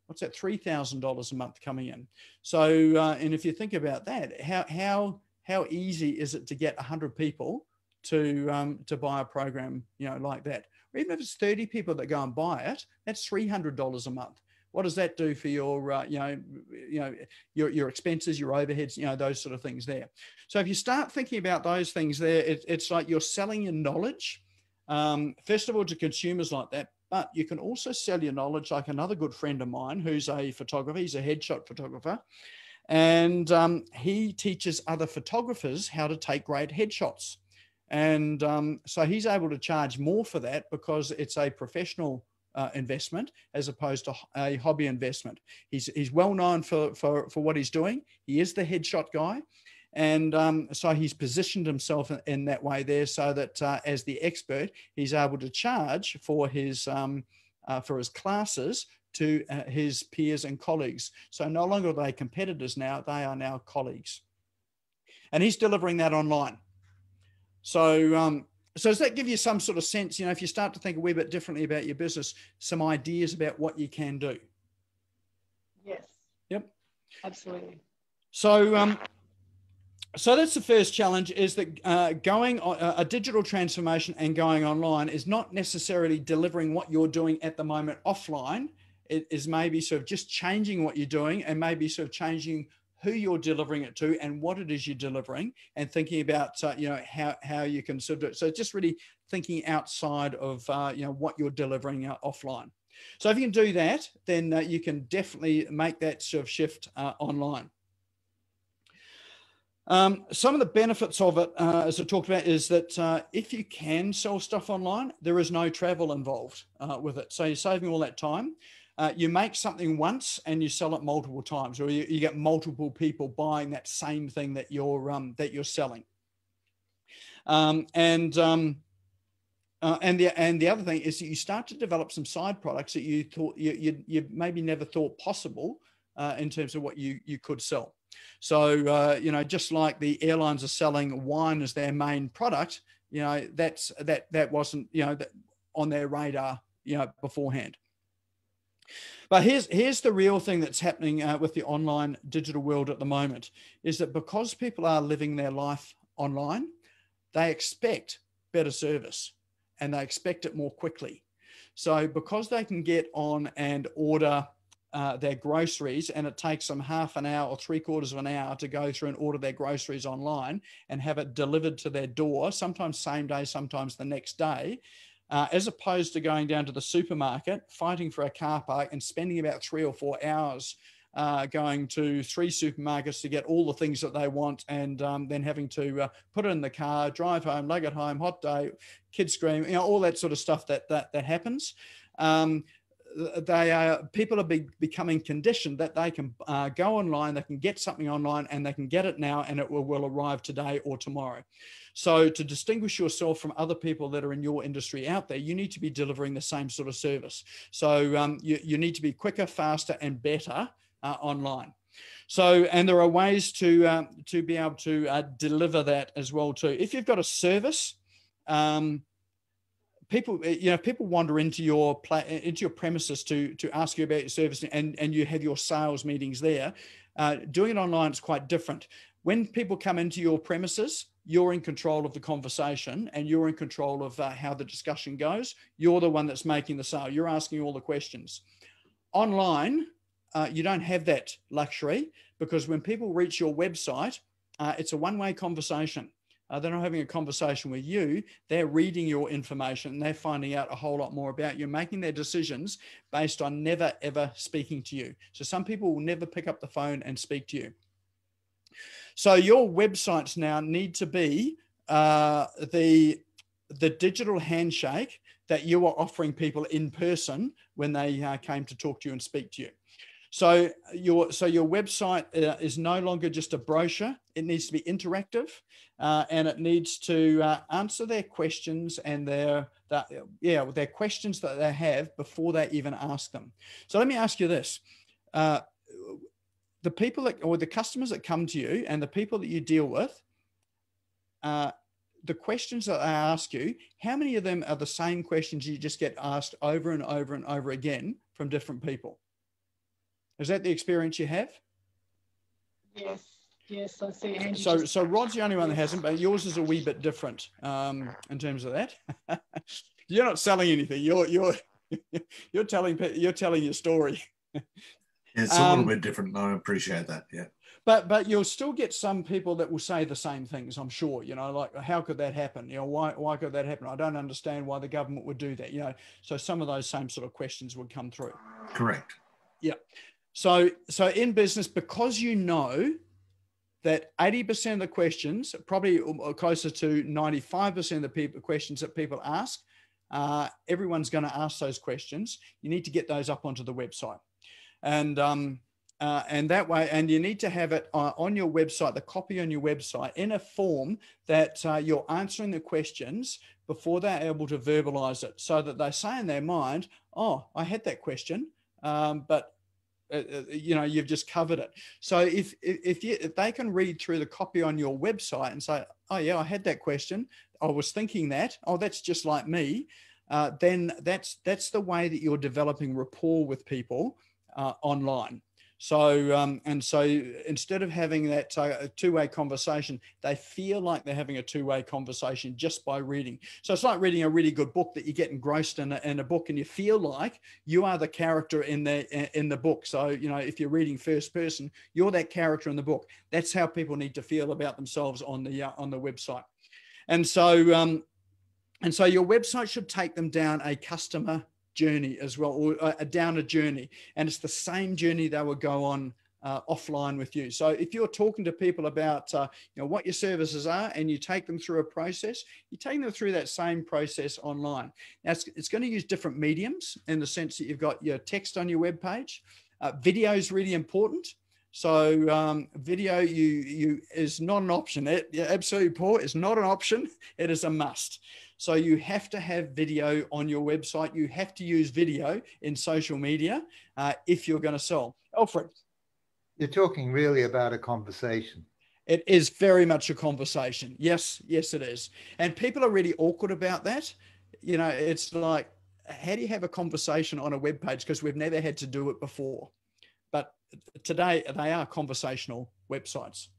what's that, $3,000 a month coming in. So, and if you think about that, how easy is it to get 100 people to buy a program, you know, like that? Or even if it's 30 people that go and buy it, that's $300 a month. What does that do for your, your expenses, your overheads, you know, those sort of things there? So if you start thinking about those things there, it's like you're selling your knowledge, first of all, to consumers like that, but you can also sell your knowledge. Like another good friend of mine who's a photographer, he's a headshot photographer, and he teaches other photographers how to take great headshots. And so he's able to charge more for that because it's a professional investment as opposed to a hobby investment. He's well known for what he's doing. He is the headshot guy, and so he's positioned himself in that way there, so that as the expert, he's able to charge for his classes to his peers and colleagues. So no longer are they competitors now; they are now colleagues, and he's delivering that online. So. So does that give you some sort of sense, you know, if you start to think a wee bit differently about your business, some ideas about what you can do? Yes. Yep. Absolutely. So, so that's the first challenge, is that going on a digital transformation and going online is not necessarily delivering what you're doing at the moment offline. It is maybe sort of just changing what you're doing, and maybe sort of changing who you're delivering it to and what it is you're delivering, and thinking about, you know, how you can sort of do it. So just really thinking outside of, you know, what you're delivering offline. So if you can do that, then you can definitely make that sort of shift online. Some of the benefits of it, as I talked about, is that if you can sell stuff online, there is no travel involved with it. So you're saving all that time. You make something once and you sell it multiple times, or you get multiple people buying that same thing that you're selling. And the other thing is that you start to develop some side products that you thought you maybe never thought possible in terms of what you could sell. So you know, just like the airlines are selling wine as their main product, you know, that wasn't, you know, that on their radar, you know, beforehand. But here's the real thing that's happening with the online digital world at the moment, is that because people are living their life online, they expect better service and they expect it more quickly. So because they can get on and order their groceries, and it takes them half an hour or 3/4 of an hour to go through and order their groceries online and have it delivered to their door, sometimes same day, sometimes the next day, as opposed to going down to the supermarket, fighting for a car park and spending about 3 or 4 hours going to 3 supermarkets to get all the things that they want, and then having to put it in the car, drive home, lug it home, hot day, kids scream, you know, all that sort of stuff that happens. People are becoming conditioned that they can go online, they can get something online, and they can get it now, and it will arrive today or tomorrow. So to distinguish yourself from other people that are in your industry out there, you need to be delivering the same sort of service. So you need to be quicker, faster, and better online. So, and there are ways to be able to deliver that as well too. If you've got a service, people wander into your premises to ask you about your service, and you have your sales meetings there. Doing it online is quite different. When people come into your premises, you're in control of the conversation, and you're in control of how the discussion goes. You're the one that's making the sale. You're asking all the questions. Online, you don't have that luxury, because when people reach your website, it's a one-way conversation. They're not having a conversation with you. They're reading your information. They're finding out a whole lot more about you, making their decisions based on never, ever speaking to you. So some people will never pick up the phone and speak to you. So your websites now need to be the digital handshake that you are offering people in person when they came to talk to you and speak to you. So your website is no longer just a brochure. It needs to be interactive, and it needs to answer their questions and their questions that they have before they even ask them. So let me ask you this: the people or the customers that come to you and the people that you deal with, the questions that they ask you, how many of them are the same questions you just get asked over and over and over again from different people? Is that the experience you have? Yes, I see. Angie, so Rod's the only one that hasn't, but yours is a wee bit different in terms of that. You're not selling anything. You're telling your story. Yeah, it's a little bit different. I appreciate that. Yeah. But you'll still get some people that will say the same things, I'm sure, you know, like, how could that happen? You know, why could that happen? I don't understand why the government would do that, you know. So some of those same sort of questions would come through. Correct. Yeah. So in business, because you know that 80% of the questions, probably closer to 95% of the questions that people ask, everyone's going to ask those questions. You need to get those up onto the website, and that way, and you need to have it on your website, the copy on your website, in a form that you're answering the questions before they're able to verbalize it, so that they say in their mind, "Oh, I had that question, but." You know, you've just covered it. So if they can read through the copy on your website and say, "Oh yeah, I had that question. I was thinking that. Oh, that's just like me." Then that's the way that you're developing rapport with people online. So and so instead of having that two-way conversation, they feel like they're having a two-way conversation just by reading. So it's like reading a really good book that you get engrossed in a book, and you feel like you are the character in the book. So, you know, if you're reading first person, you're that character in the book. That's how people need to feel about themselves on the website. And so your website should take them down a customer journey as well, or down a journey, and it's the same journey they will go on offline with you. So if you're talking to people about you know, what your services are, and you take them through a process, you take them through that same process online. Now it's going to use different mediums, in the sense that you've got your text on your web page. Video is really important. So video you is not an option. You're absolutely poor. It's not an option. It is a must. So you have to have video on your website. You have to use video in social media if you're going to sell. Alfred. You're talking really about a conversation. It is very much a conversation. Yes, it is. And people are really awkward about that. You know, it's like, how do you have a conversation on a webpage? Because we've never had to do it before. But today, they are conversational websites.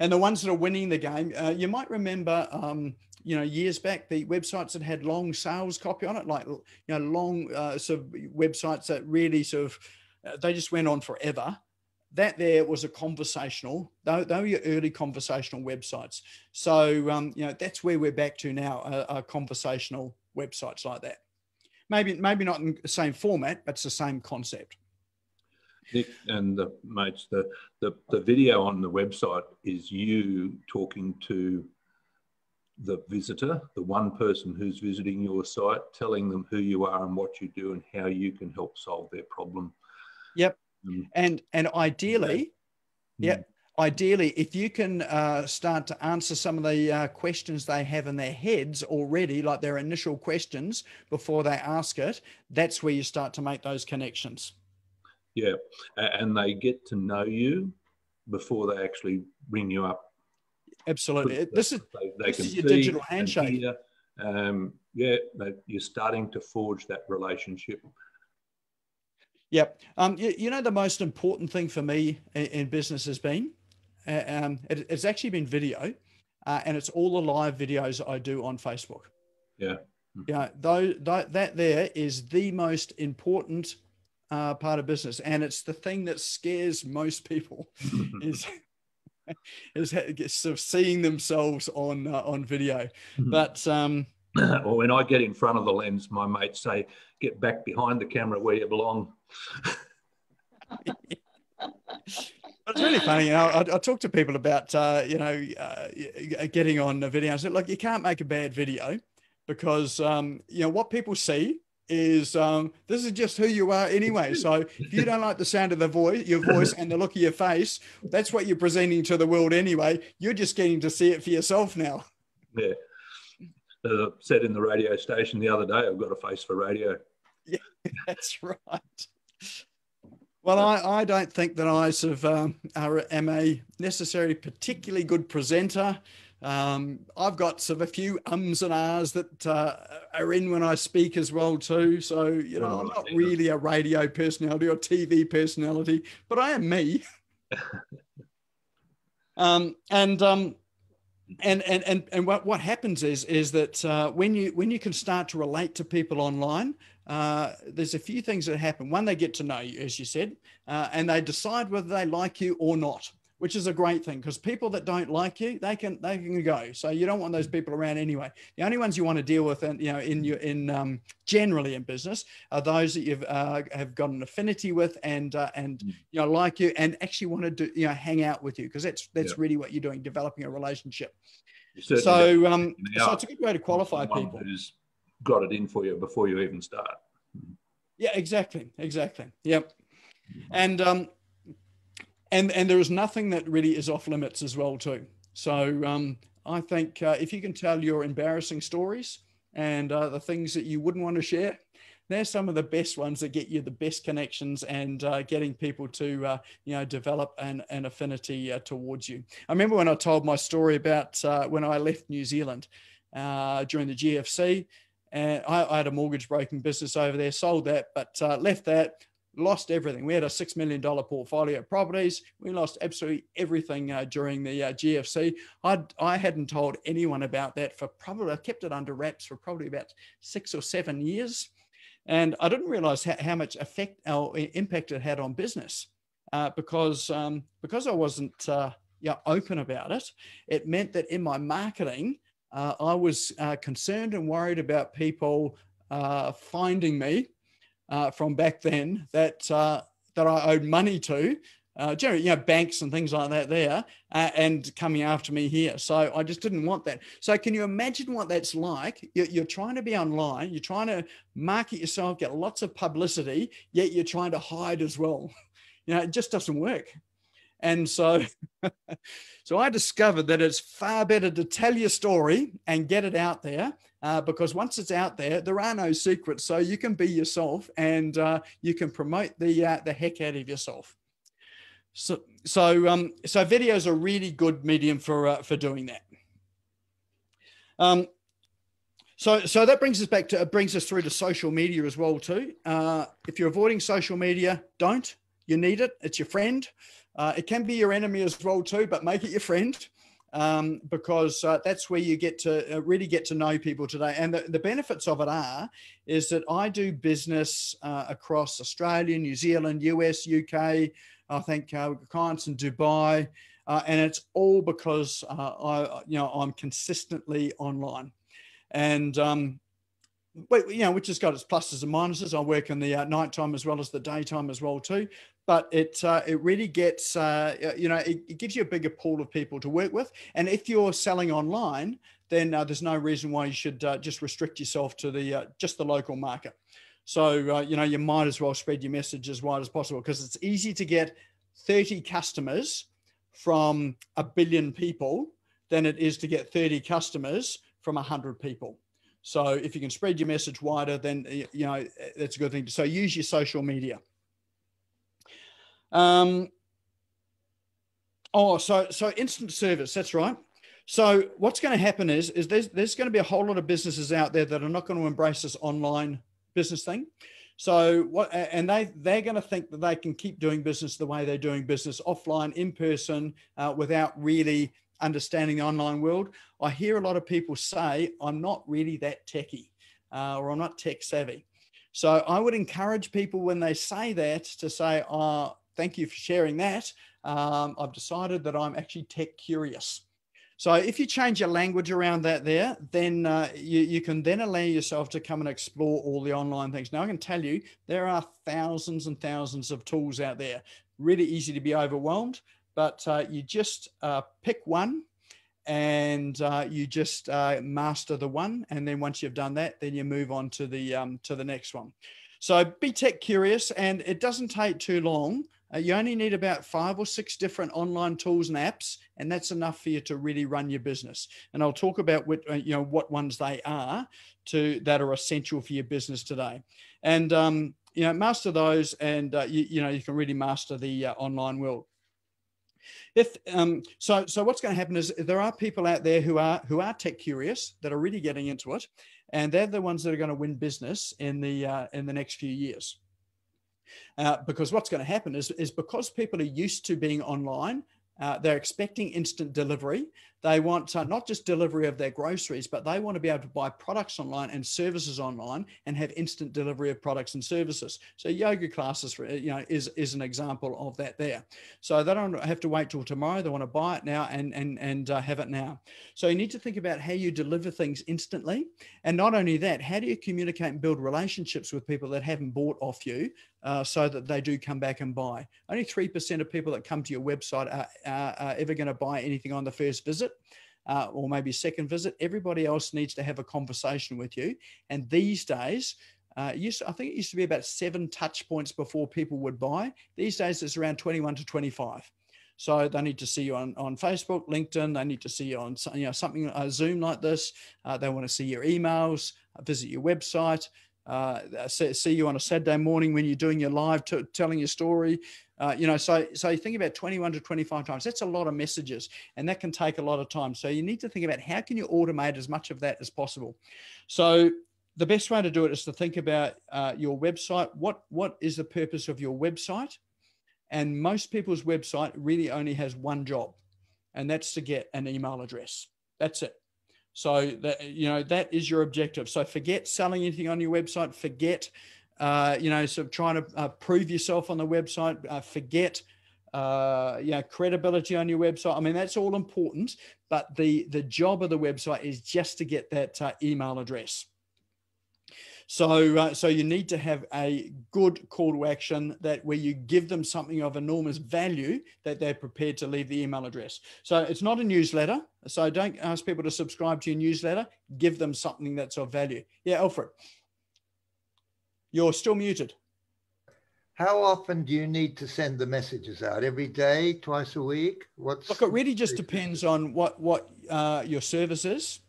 And the ones that are winning the game, you might remember, years back, the websites that had long sales copy on it, like, long sort of websites that really sort of, they just went on forever. That there was a conversational, they were your early conversational websites. So, that's where we're back to now, are conversational websites like that. Maybe not in the same format, but it's the same concept. Nik and the mates, the video on the website is you talking to the visitor, the one person who's visiting your site, telling them who you are and what you do and how you can help solve their problem. Yep. And ideally, ideally, if you can start to answer some of the questions they have in their heads already, like their initial questions before they ask it, that's where you start to make those connections. Yeah, and they get to know you before they actually ring you up. Absolutely. This is your digital handshake. You're starting to forge that relationship. Yep. The most important thing for me in business has been, it's actually been video, and it's all the live videos I do on Facebook. Yeah. Yeah. That there is the most important part of business, and it's the thing that scares most people is sort of seeing themselves on video. But well, when I get in front of the lens, my mates say, "Get back behind the camera where you belong." It's really funny. I talk to people about getting on a video. I said, "Look, you can't make a bad video because what people see is this is just who you are anyway. So if you don't like the sound of your voice and the look of your face, that's what you're presenting to the world anyway. You're just getting to see it for yourself now." Yeah. As I said in the radio station the other day, I've got a face for radio. Yeah, that's right. Well, I don't think that I sort of am a necessarily particularly good presenter. I've got sort of a few ums and ahs that are in when I speak as well too. So, I'm not really a radio personality or TV personality, but I am me. And what happens is that when you can start to relate to people online, there's a few things that happen. One, they get to know you, as you said, and they decide whether they like you or not, which is a great thing, because people that don't like you, they can go. So you don't want those people around anyway. The only ones you want to deal with, generally in business, are those that you've have got an affinity with and like you and actually want to hang out with you, because that's really what you're doing, developing a relationship. So so it's a good way to qualify people. Who's got it in for you before you even start. Yeah, exactly. Yep, And there is nothing that really is off limits as well too. So I think if you can tell your embarrassing stories and the things that you wouldn't want to share, they're some of the best ones that get you the best connections and getting people to develop an affinity towards you. I remember when I told my story about when I left New Zealand during the GFC, and I had a mortgage broking business over there, sold that, but left that. Lost everything. We had a $6 million portfolio of properties. We lost absolutely everything during the GFC. I hadn't told anyone about that I kept it under wraps for probably about 6 or 7 years. And I didn't realize how much effect or impact it had on business because I wasn't open about it. It meant that in my marketing, I was concerned and worried about people finding me from back then that I owed money to, generally, banks and things like that there, and coming after me here. So I just didn't want that. So can you imagine what that's like? You're trying to be online, you're trying to market yourself, get lots of publicity, yet you're trying to hide as well. It just doesn't work. And so I discovered that it's far better to tell your story and get it out there because once it's out there, there are no secrets. So you can be yourself and you can promote the heck out of yourself. So video is a really good medium for doing that. So that brings us through to social media as well too. If you're avoiding social media, don't. You need it. It's your friend. It can be your enemy as well too, but make it your friend, because that's where you get to really get to know people today. And the benefits of it is that I do business across Australia, New Zealand, US, UK. I think we've got clients in Dubai, and it's all because I'm consistently online, and but, which has got its pluses and minuses. I work in the nighttime as well as the daytime as well too. But it really gets, it gives you a bigger pool of people to work with. And if you're selling online, then there's no reason why you should just restrict yourself to just the local market. So, you might as well spread your message as wide as possible, because it's easy to get 30 customers from 1 billion people than it is to get 30 customers from 100 people. So if you can spread your message wider, then, that's a good thing. So use your social media. So instant service, that's right. So what's going to happen is there's going to be a whole lot of businesses out there that are not going to embrace this online business thing. So they're going to think that they can keep doing business the way they're doing business, offline, in person, without really understanding the online world. I hear a lot of people say, I'm not really that techie, or I'm not tech savvy. So I would encourage people when they say that to say, thank you for sharing that. I've decided that I'm actually tech curious. So if you change your language around that there, then you can then allow yourself to come and explore all the online things. Now I can tell you, there are thousands and thousands of tools out there. Really easy to be overwhelmed, but you just pick one and you just master the one. And then once you've done that, then you move on to the next one. So be tech curious, and it doesn't take too long. You only need about 5 or 6 different online tools and apps, and that's enough for you to really run your business. And I'll talk about what ones they are that are essential for your business today. And master those, and you can really master the online world. So what's going to happen is there are people out there who are tech curious that are really getting into it, and they're the ones that are going to win business in the next few years. Because what's going to happen is because people are used to being online, they're expecting instant delivery. They want not just delivery of their groceries, but they want to be able to buy products online and services online and have instant delivery of products and services. So yoga classes, is an example of that there. So they don't have to wait till tomorrow. They want to buy it now and have it now. So you need to think about how you deliver things instantly. And not only that, how do you communicate and build relationships with people that haven't bought off you, so that they do come back and buy? Only 3% of people that come to your website are ever going to buy anything on the first visit, or maybe second visit. Everybody else needs to have a conversation with you. And these days, I think it used to be about 7 touch points before people would buy. These days, it's around 21 to 25. So they need to see you on Facebook, LinkedIn. They need to see you on something Zoom like this. They want to see your emails, visit your website, see you on a Saturday morning when you're doing your live telling your story. So you think about 21 to 25 times. That's a lot of messages, and that can take a lot of time. So you need to think about how can you automate as much of that as possible. So the best way to do it is to think about your website. What is the purpose of your website? And most people's website really only has one job, and that's to get an email address. That's it. So that is your objective. So forget selling anything on your website. Forget trying to prove yourself on the website. Forget credibility on your website. I mean, that's all important, but the job of the website is just to get that email address. So you need to have a good call to action where you give them something of enormous value that they're prepared to leave the email address. So it's not a newsletter. So don't ask people to subscribe to your newsletter. Give them something that's of value. Yeah, Alfred, you're still muted. How often do you need to send the messages out? Every day, twice a week? Look, it really just depends on what your service is.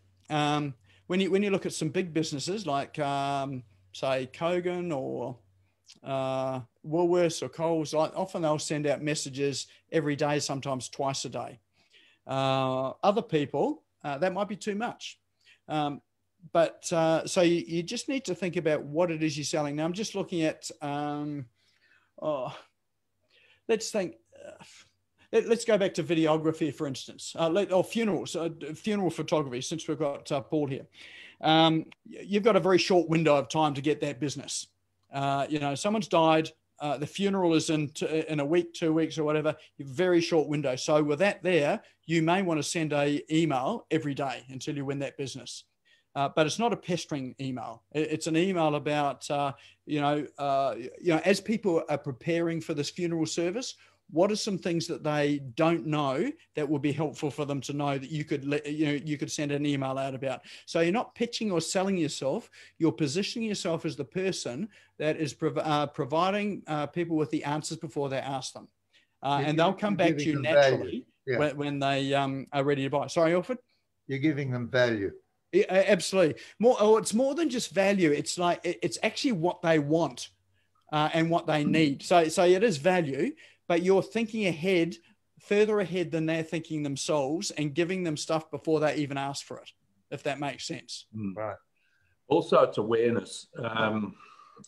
When you look at some big businesses like say Kogan or Woolworths or Coles, often they'll send out messages every day, sometimes twice a day. Other people, that might be too much. So you just need to think about what it is you're selling. Now I'm just looking at, let's think, Let's go back to videography, for instance, or funerals, funeral photography, since we've got Paul here. You've got a very short window of time to get that business. You know, someone's died, the funeral is in a week, 2 weeks or whatever, very short window. So with that there, you may want to send an email every day until you win that business. But it's not a pestering email. It's an email about, as people are preparing for this funeral service, what are some things that they don't know that will be helpful for them to know that you could send an email out about? So you're not pitching or selling yourself. You're positioning yourself as the person that is providing people with the answers before they ask them. And they'll come back to you naturally when they are ready to buy. Sorry, Alfred? You're giving them value. Absolutely. It's more than just value. It's like, it's actually what they want and what they need. So it is value, but you're thinking ahead, further ahead than they're thinking themselves, and giving them stuff before they even ask for it, if that makes sense. Right. Also, it's awareness. I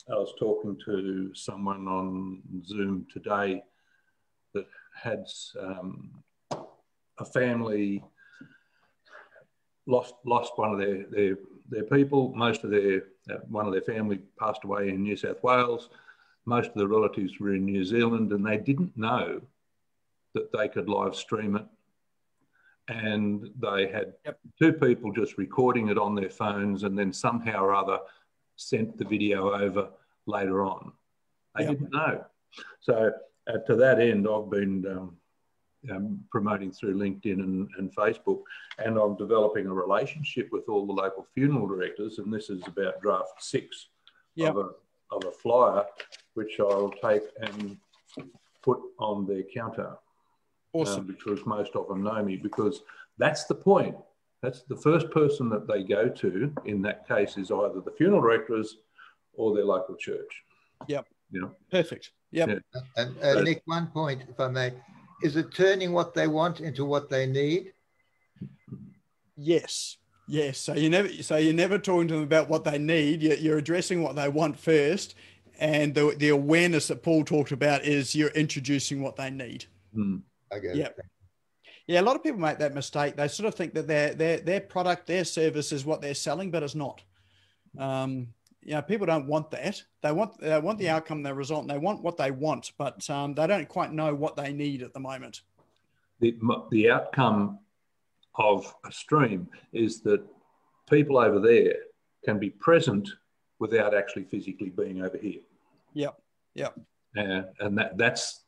was talking to someone on Zoom today that had a family lost one of their people. Most of their one of their family passed away in New South Wales. Most of the relatives were in New Zealand, and they didn't know that they could live stream it. And they had two people just recording it on their phones, and then somehow or other sent the video over later on. They didn't know. So to that end, I've been promoting through LinkedIn and Facebook, and I'm developing a relationship with all the local funeral directors, and this is about draft 6 of a flyer, which I'll take and put on their counter. Awesome. Because most of them know me, because that's the point. That's the first person that they go to in that case is either the funeral directors or their local church. Yep. You know? Perfect. Yep. Yeah. And Nik, one point, if I may. Is it turning what they want into what they need? Yes. Yes. So you're never talking to them about what they need. You're addressing what they want first. And the awareness that Paul talked about is you're introducing what they need. Okay. Yep. Yeah. A lot of people make that mistake. They sort of think that their product, their service is what they're selling, but it's not. You know, people don't want that. They want the outcome, the result, and they want what they want, but they don't quite know what they need at the moment. The outcome of a stream is that people over there can be present without actually physically being over here. Yep, yep. And that's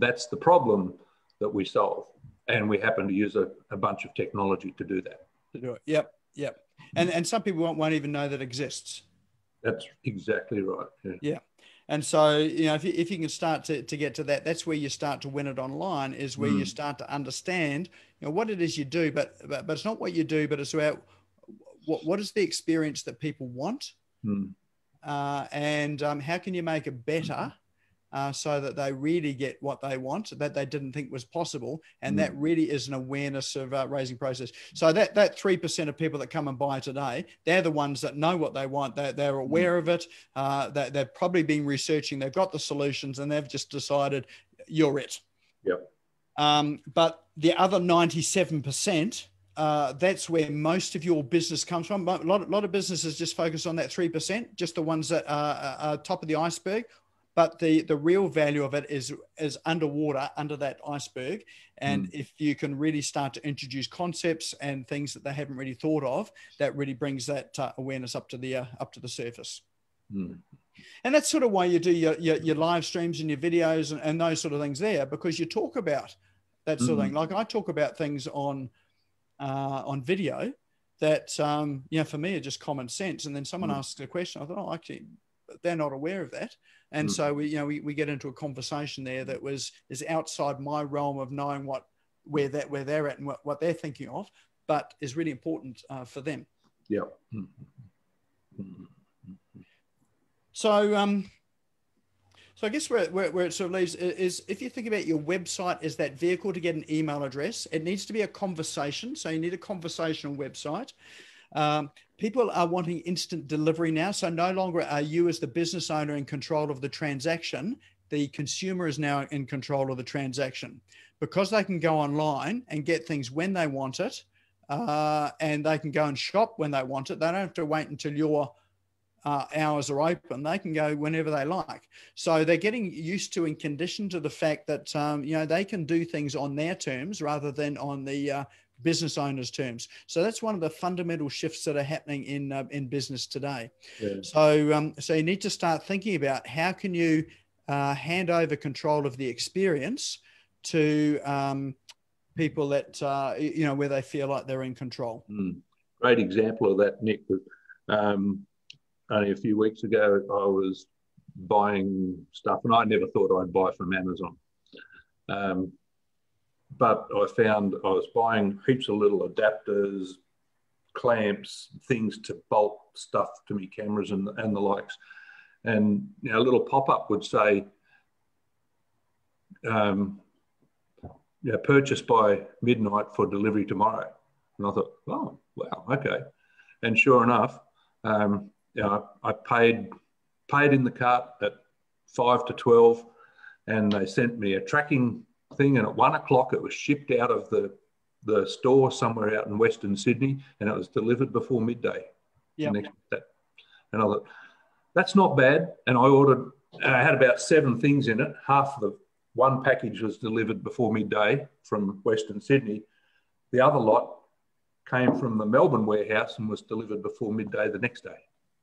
the problem that we solve. And we happen to use a bunch of technology to do that. To do it, yep, yep. And some people won't even know that exists. That's exactly right. Yeah. Yeah. And so, you know, if you can start to get to that, that's where you start to win it online, is where you start to understand, you know, what it is you do, but it's not what you do, but it's about what is the experience that people want, and how can you make it better so that they really get what they want that they didn't think was possible. And that really is an awareness of raising process. So that 3% of people that come and buy today, they're the ones that know what they want. They're aware of it. They've probably been researching. They've got the solutions, and they've just decided you're it. Yep. But the other 97%, that's where most of your business comes from. A lot of businesses just focus on that 3%, just the ones that are top of the iceberg. But the real value of it is underwater, under that iceberg. And if you can really start to introduce concepts and things that they haven't really thought of, that really brings that awareness up to the surface. And that's sort of why you do your live streams and your videos and those sort of things there, because you talk about that sort of thing. Like I talk about things on video that, for me are just common sense. And then someone asks a question, I thought, oh, actually, they're not aware of that. And so we get into a conversation there that is outside my realm of knowing where they're at and what they're thinking of, but is really important for them. Yeah. So so I guess where it sort of leaves is, if you think about your website as that vehicle to get an email address, it needs to be a conversation. So you need a conversational website. People are wanting instant delivery now. So no longer are you as the business owner in control of the transaction. the consumer is now in control of the transaction because they can go online and get things when they want it, and they can go and shop when they want it. They don't have to wait until your hours are open. They can go whenever they like. So they're getting used to and conditioned to the fact that you know, they can do things on their terms rather than on the business owners' terms. So that's one of the fundamental shifts that are happening in business today. Yeah. So so you need to start thinking about how can you hand over control of the experience to people that you know, where they feel like they're in control. Mm. Great example of that, Nik. Only a few weeks ago, I was buying stuff, and I never thought I'd buy from Amazon. But I found I was buying heaps of little adapters, clamps, things to bolt stuff to me, cameras and the likes. And you know, a little pop-up would say, you know, purchase by midnight for delivery tomorrow. And I thought, oh, wow, okay. And sure enough, you know, I paid in the cart at 5 to 12, and they sent me a tracking thing, and at 1 o'clock it was shipped out of the store somewhere out in Western Sydney, and it was delivered before midday. Yeah. And I thought, that's not bad. And I ordered, and I had about 7 things in it. Half of the one package was delivered before midday from Western Sydney. The other lot came from the Melbourne warehouse and was delivered before midday the next day.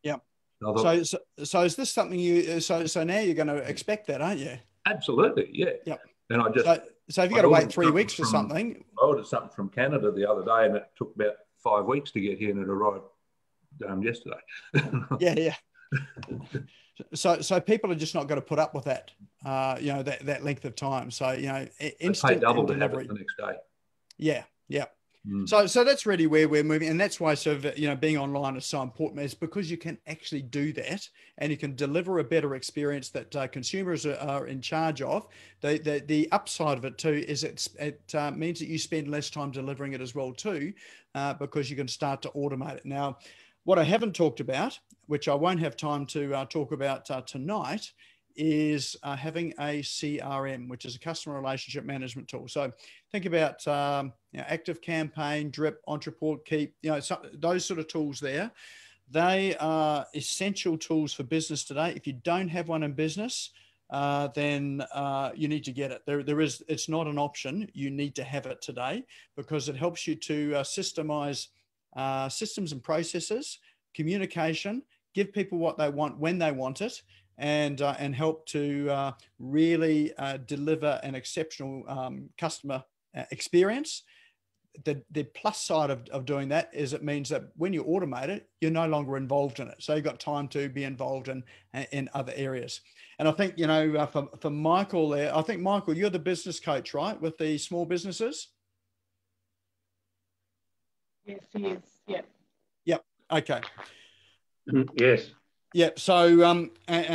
Yeah. Thought, so is this something you, so now you're going to expect that, aren't you? Absolutely. Yeah. Yep. And I just, so if you've got to wait 3 weeks for something. I ordered something from Canada the other day, and it took about 5 weeks to get here, and it arrived yesterday. Yeah, yeah. So people are just not going to put up with that, you know, that length of time. So, you know, instant double to have it the next day. Yeah, yeah. Mm. So that's really where we're moving. And that's why sort of, you know, being online is so important. It's because you can actually do that, and you can deliver a better experience that consumers are in charge of. The upside of it too is it means that you spend less time delivering it as well too, because you can start to automate it. Now, what I haven't talked about, which I won't have time to talk about tonight, is having a CRM, which is a customer relationship management tool. So think about you know, Active Campaign, Drip, Entreport, Keep, you know, those sort of tools there. They are essential tools for business today. If you don't have one in business, then you need to get it. It's not an option. You need to have it today because it helps you to systemize systems and processes, communication, give people what they want when they want it, and help to really deliver an exceptional customer experience. The plus side of doing that is it means that when you automate it, you're no longer involved in it. So you've got time to be involved in other areas. And I think, you know, for Michael there, I think, Michael, you're the business coach, right, with the small businesses? Yes, he is, yeah. Yep, okay. Yes. Yeah, so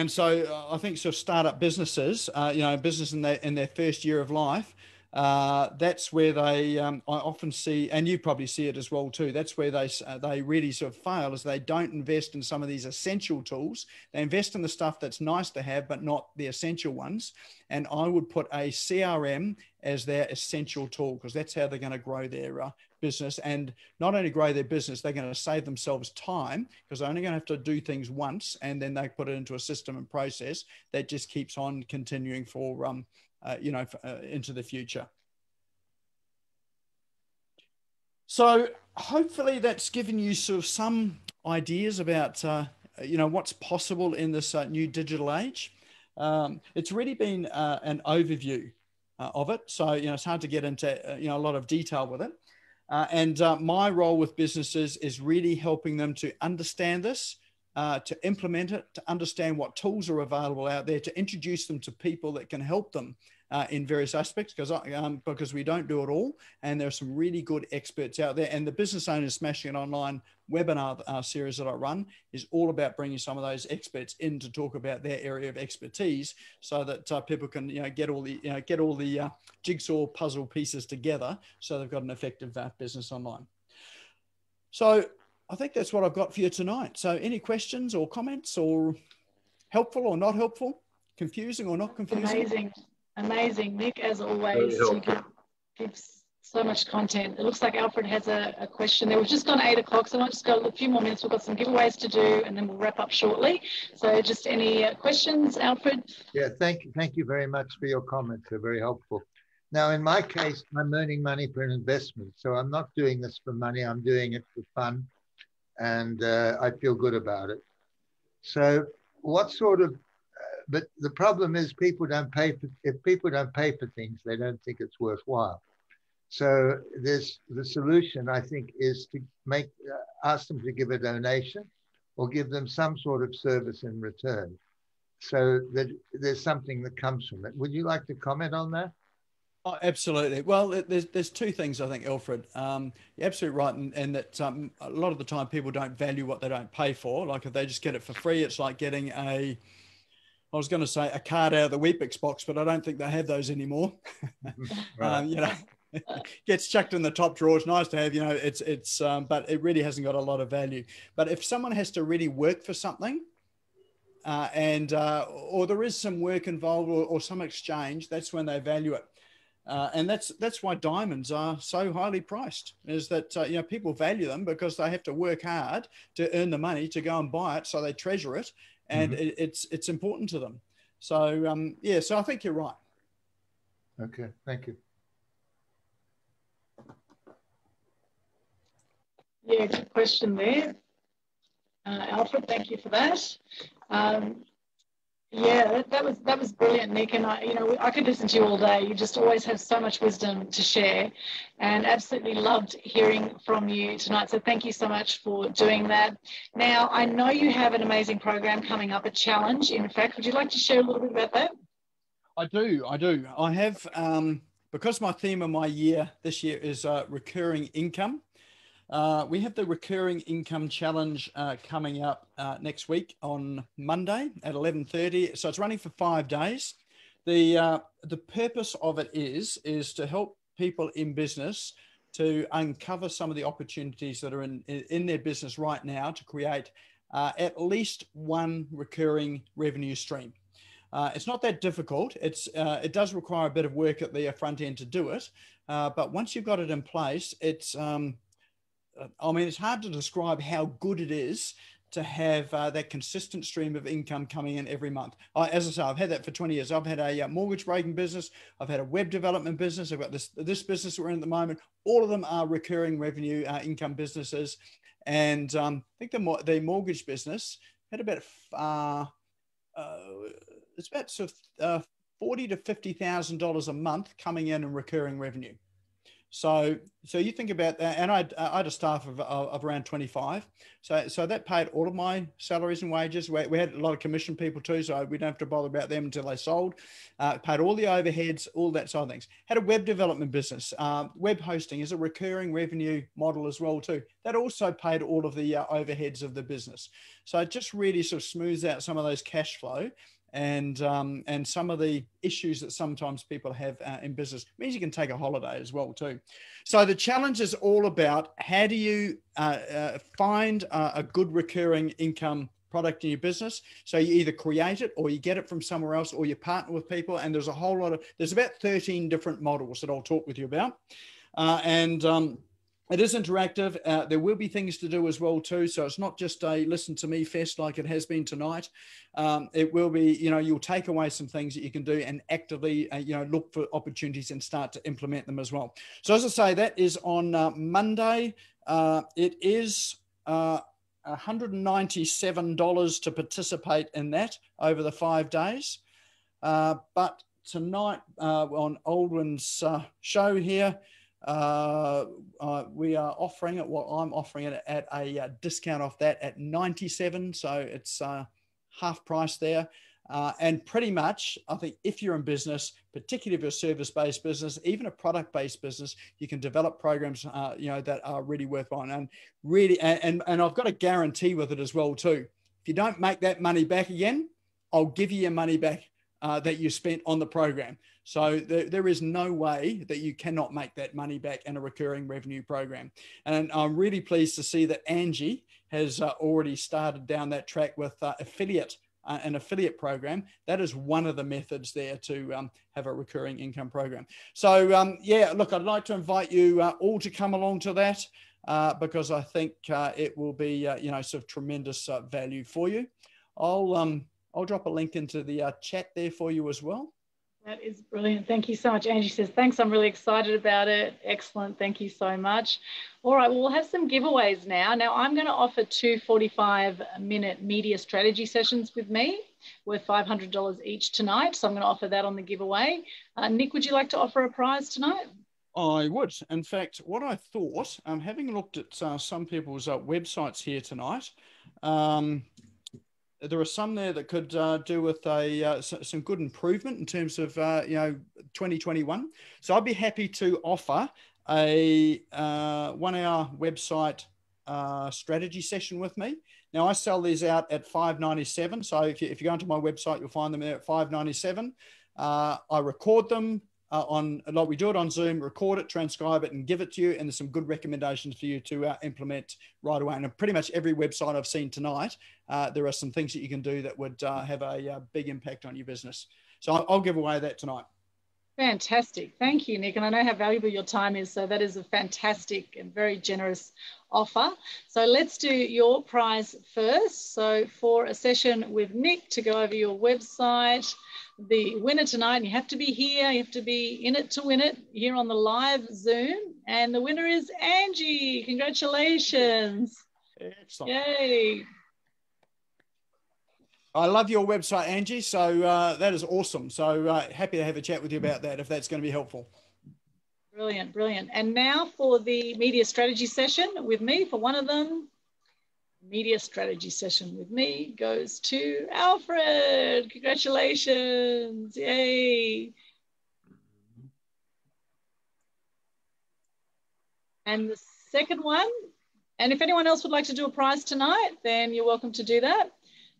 so I think sort of startup businesses, you know, business in their first year of life, that's where they I often see, and you probably see it as well too. That's where they really sort of fail, is they don't invest in some of these essential tools. They invest in the stuff that's nice to have, but not the essential ones. And I would put a CRM as their essential tool, because that's how they're going to grow their business, and not only grow their business, they're going to save themselves time, because they're only going to have to do things once, and then they put it into a system and process that just keeps on continuing for you know, into the future. So hopefully that's given you sort of some ideas about you know, what's possible in this new digital age. It's really been an overview of it, so you know, it's hard to get into you know, a lot of detail with it. My role with businesses is really helping them to understand this, to implement it, to understand what tools are available out there, to introduce them to people that can help them in various aspects, because we don't do it all. And there are some really good experts out there. And the Business Owners Smashing It Online webinar series that I run is all about bringing some of those experts in to talk about their area of expertise, so that people can, you know, get all the jigsaw puzzle pieces together, so they've got an effective business online. So I think that's what I've got for you tonight. So any questions or comments, or helpful or not helpful? confusing or not confusing. Amazing, amazing, Nik, as always. You give so much content. It looks like Alfred has a question there. We've just gone 8 o'clock, so we'll just go a few more minutes. We've got some giveaways to do, and then we'll wrap up shortly. So just any questions, Alfred? Yeah, thank you very much for your comments. They're very helpful. Now, in my case, I'm earning money for an investment, so I'm not doing this for money. I'm doing it for fun, and I feel good about it. So what sort of, but the problem is people don't pay for, if people don't pay for things, they don't think it's worthwhile. So the solution, I think, is to make, ask them to give a donation or give them some sort of service in return so that there's something that comes from it. Would you like to comment on that? Oh, absolutely. Well, there's two things, I think, Alfred. You're absolutely right in that a lot of the time people don't value what they don't pay for. Like if they just get it for free, it's like getting a, I was going to say a card out of the Weet-Bix box, but I don't think they have those anymore. Right. You know. Gets chucked in the top drawer. It's nice to have, you know, it's but it really hasn't got a lot of value. But if someone has to really work for something or there is some work involved or some exchange, that's when they value it. And that's why diamonds are so highly priced, is that, you know, people value them because they have to work hard to earn the money to go and buy it. So they treasure it and mm-hmm. it's important to them. So, yeah, so I think you're right. Okay, thank you. Yeah, good question there. Alfred, thank you for that. Yeah, that was brilliant, Nik. And I could listen to you all day. You just always have so much wisdom to share, and absolutely loved hearing from you tonight. So thank you so much for doing that. Now, I know you have an amazing program coming up, a challenge, in fact. Would you like to share a little bit about that? I do. I have, because my theme of my year this year is recurring income, we have the Recurring Income Challenge coming up next week on Monday at 11:30. So it's running for 5 days. The purpose of it is to help people in business to uncover some of the opportunities that are in their business right now to create at least one recurring revenue stream. It's not that difficult. It does require a bit of work at the front end to do it. But once you've got it in place, it's hard to describe how good it is to have that consistent stream of income coming in every month. As I say, I've had that for 20 years. I've had a mortgage broking business. I've had a web development business. I've got this business we're in at the moment. All of them are recurring revenue income businesses. And I think the mortgage business had about, it's about sort of $40,000 to $50,000 a month coming in recurring revenue. So you think about that, and I had a staff of around 25. So that paid all of my salaries and wages. We had a lot of commission people too, so we don't have to bother about them until they sold. Paid all the overheads, all that sort of things. Had a web development business. Web hosting is a recurring revenue model as well too. That also paid all of the overheads of the business. So it just really sort of smooths out some of those cash flow and some of the issues that sometimes people have in business. It means you can take a holiday as well too. So the challenge is all about how do you find a good recurring income product in your business. So you either create it or you get it from somewhere else or you partner with people. And there's a whole lot of, there's about 13 different models that I'll talk with you about. It is interactive. There will be things to do as well too. So it's not just a listen to me fest like it has been tonight. It will be, you know, you'll take away some things that you can do and actively, look for opportunities and start to implement them as well. So as I say, that is on Monday. It is $197 to participate in that over the 5 days. But tonight on Aldwyn's show here, we are offering it. Well, I'm offering it at a discount off that at $97. So it's half price there. And pretty much, I think if you're in business, particularly if you're a service-based business, even a product-based business, you can develop programs, that are really worthwhile and really, and I've got a guarantee with it as well too. If you don't make that money back again, I'll give you your money back that you spent on the program. So there is no way that you cannot make that money back in a recurring revenue program. And I'm really pleased to see that Angie has already started down that track with affiliate an affiliate program, that is one of the methods there to have a recurring income program. So yeah, look, I'd like to invite you all to come along to that because I think it will be, you know, sort of tremendous value for you. I'll drop a link into the chat there for you as well. That is brilliant. Thank you so much. Angie says, thanks. I'm really excited about it. Excellent. Thank you so much. All right. Well, we'll have some giveaways now. Now, I'm going to offer 2 45-minute media strategy sessions with me worth $500 each tonight. So I'm going to offer that on the giveaway. Nik, would you like to offer a prize tonight? I would. In fact, what I thought, having looked at some people's websites here tonight, there are some there that could do with a some good improvement in terms of, you know, 2021. So I'd be happy to offer a 1-hour website strategy session with me. Now, I sell these out at $5.97. So if you go onto my website, you'll find them there at $5.97. I record them like we do it on Zoom, record it, transcribe it, and give it to you. And there's some good recommendations for you to implement right away. And pretty much every website I've seen tonight, there are some things that you can do that would have a big impact on your business. So I'll give away that tonight. Fantastic. Thank you, Nik. And I know how valuable your time is. So that is a fantastic and very generous offer. So let's do your prize first. So for a session with Nik to go over your website, the winner tonight, and you have to be here, you have to be in it to win it, here on the live Zoom. And the winner is Angie. Congratulations. Excellent. Yay. I love your website, Angie. So that is awesome. So happy to have a chat with you about that if that's going to be helpful. Brilliant, brilliant. And now for the media strategy session with me, for one of them. Media strategy session with me goes to Alfred. Congratulations. Yay. And the second one, and if anyone else would like to do a prize tonight, then you're welcome to do that.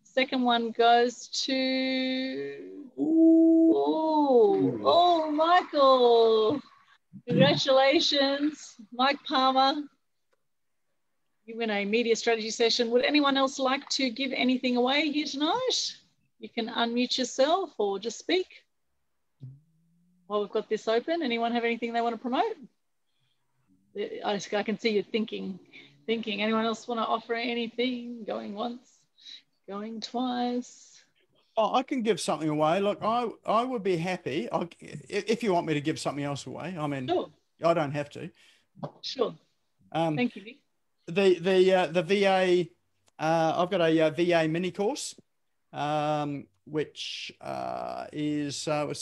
Second one goes to, oh, Michael. Congratulations, Mike Palmer. You win a media strategy session. Would anyone else like to give anything away here tonight? You can unmute yourself or just speak. While we've got this open, anyone have anything they want to promote? I can see you thinking. Anyone else want to offer anything? Going once, going twice. Oh, I can give something away. Look, I would be happy. If you want me to give something else away, I mean, sure. I don't have to. Sure. Thank you, Nick. The VA, I've got a VA mini course, which is that's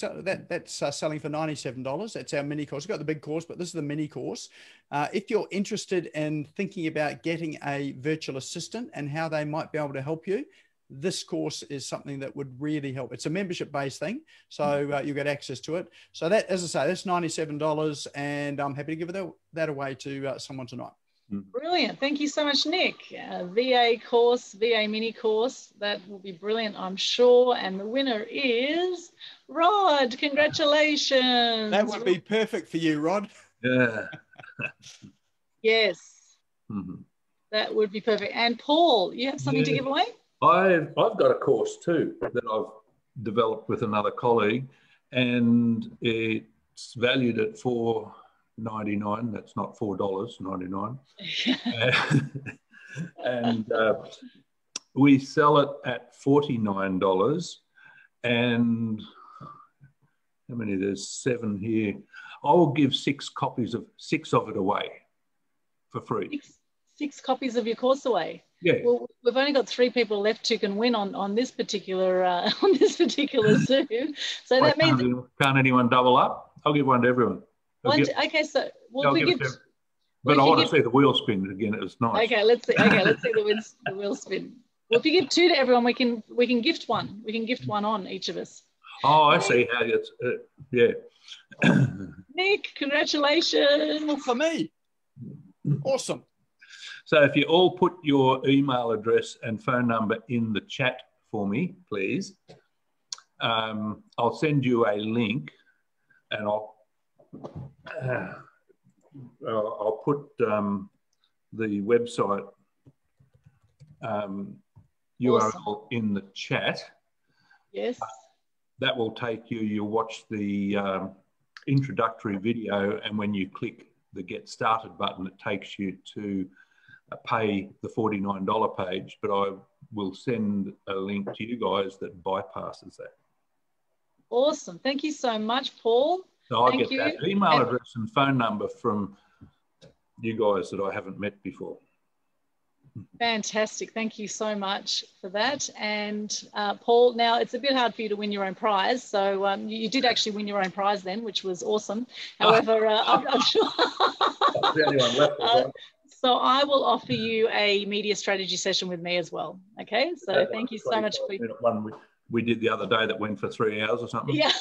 selling for $97. That's our mini course. We've got the big course, but this is the mini course. If you're interested in thinking about getting a virtual assistant and how they might be able to help you, this course is something that would really help. It's a membership-based thing, so you get access to it. So that, as I say, that's $97, and I'm happy to give that away to someone tonight. Brilliant. Thank you so much, Nik. VA course, VA mini course. That will be brilliant, I'm sure. And the winner is Rod. Congratulations. That would be perfect for you, Rod. Yeah. Yes. Mm-hmm. That would be perfect. And Paul, you have something to give away? I've got a course too that I've developed with another colleague, and it's valued at $4.99. That's not $4.99. And we sell it at $49. And how many? There's 7 here. I'll give 6 copies of it away for free. Six copies of your course away. Yeah. Well, we've only got 3 people left who can win on this particular Zoom. So that means can't anyone double up? I'll give one to everyone. Okay, so what we give, but I want to see the wheel spin again. It was nice. Okay, let's see. Okay, let's see the wheel spin. Well, if you give 2 to everyone, we can gift one. We can gift one on each of us. Oh, I see how it's yeah. Nik, congratulations. Good for me. Awesome. So if you all put your email address and phone number in the chat for me, please, I'll send you a link, and I'll put the website awesome. URL in the chat. Yes. That will take you, you'll watch the introductory video, and when you click the Get Started button, it takes you to pay the $49 page, but I will send a link to you guys that bypasses that. Awesome. Thank you so much, Paul. So I get that email address and phone number from you guys that I haven't met before. Fantastic. Thank you so much for that. And Paul, now it's a bit hard for you to win your own prize. So you did actually win your own prize then, which was awesome. However, I'm sure... That's the only one left, right? So I will offer you a media strategy session with me as well. Okay, so yeah, thank you so much. For one we did the other day that went for 3 hours or something. Yeah.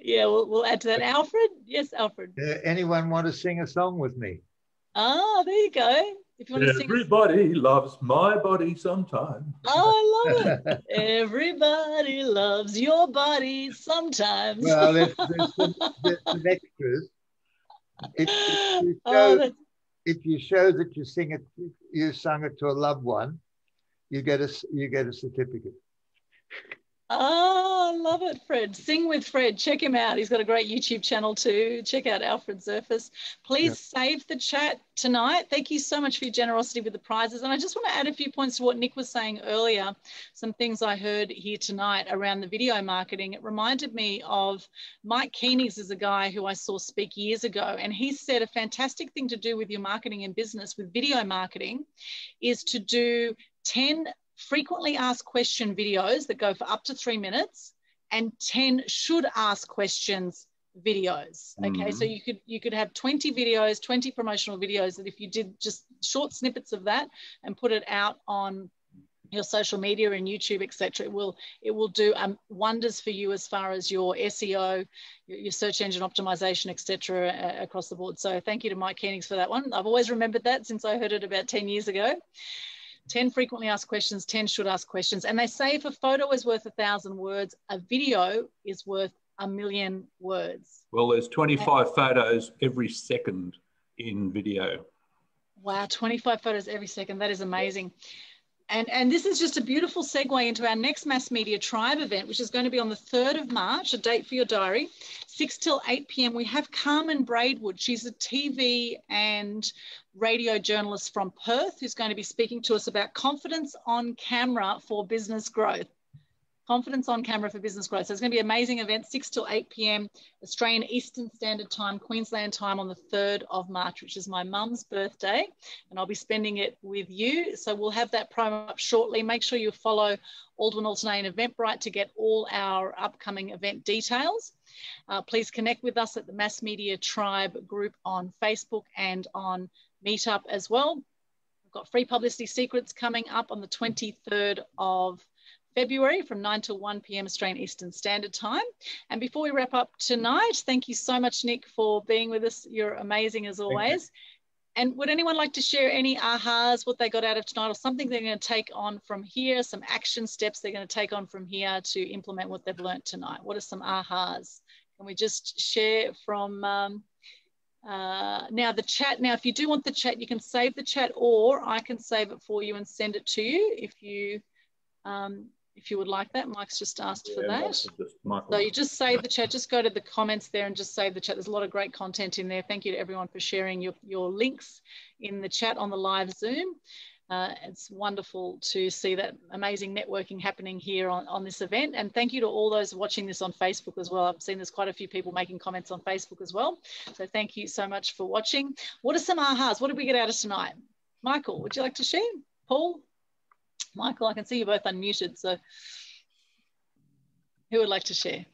Yeah, we'll add to that. Alfred? Yes, Alfred. Anyone want to sing a song with me? Ah, there you go. If you want to sing. Everybody loves my body sometime. Oh, I love it. Everybody loves your body sometimes. Well, there's some extras. If you show that you sing it, you sung it to a loved one, you get a certificate. Oh, I love it, Fred. Sing with Fred. Check him out. He's got a great YouTube channel too. Check out Alfred Zerfus. Please save the chat tonight. Thank you so much for your generosity with the prizes. And I just want to add a few points to what Nick was saying earlier. Some things I heard here tonight around the video marketing. It reminded me of Mike Keenings, is a guy who I saw speak years ago. And he said a fantastic thing to do with your marketing in business with video marketing is to do 10 frequently asked question videos that go for up to 3 minutes and 10 should ask questions videos. Okay, so you could have 20 videos, 20 promotional videos that if you did just short snippets of that and put it out on your social media and YouTube, etc., it will do wonders for you as far as your SEO, your search engine optimization, etc., across the board. So thank you to Mike Keenings for that one. I've always remembered that since I heard it about 10 years ago. 10 frequently asked questions, 10 should ask questions. And they say if a photo is worth 1,000 words, a video is worth 1,000,000 words. Well, there's 25 photos every second in video. Wow, 25 photos every second. That is amazing. And this is just a beautiful segue into our next Mass Media Tribe event, which is going to be on the 3rd of March, a date for your diary, 6 till 8 p.m. We have Carmen Braidwood. She's a TV and radio journalist from Perth who's going to be speaking to us about confidence on camera for business growth. Confidence on camera for business growth. So it's going to be an amazing event, 6 till 8 p.m. Australian Eastern Standard Time, Queensland time on the 3rd of March, which is my mum's birthday, and I'll be spending it with you. So we'll have that promo up shortly. Make sure you follow Aldwyn Altuney and Eventbrite to get all our upcoming event details. Please connect with us at the Mass Media Tribe group on Facebook and on Meetup as well. We've got Free Publicity Secrets coming up on the 23rd of February from 9 till 1 p.m. Australian Eastern Standard Time. And before we wrap up tonight, thank you so much, Nick, for being with us. You're amazing as always. And would anyone like to share any ahas, what they got out of tonight, or something they're going to take on from here, some action steps they're going to take on from here to implement what they've learned tonight? What are some ahas? Can we just share from... now the chat, now if you do want the chat, you can save the chat, or I can save it for you and send it to you if you would like that. Mike's just asked for that. So you just save the chat, just go to the comments there and just save the chat. There's a lot of great content in there. Thank you to everyone for sharing your links in the chat on the live Zoom. It's wonderful to see that amazing networking happening here on this event. And thank you to all those watching this on Facebook as well. I've seen there's quite a few people making comments on Facebook as well. So thank you so much for watching. What are some ahas? What did we get out of tonight? Michael, would you like to share? Paul? Michael, I can see you're both unmuted. So who would like to share?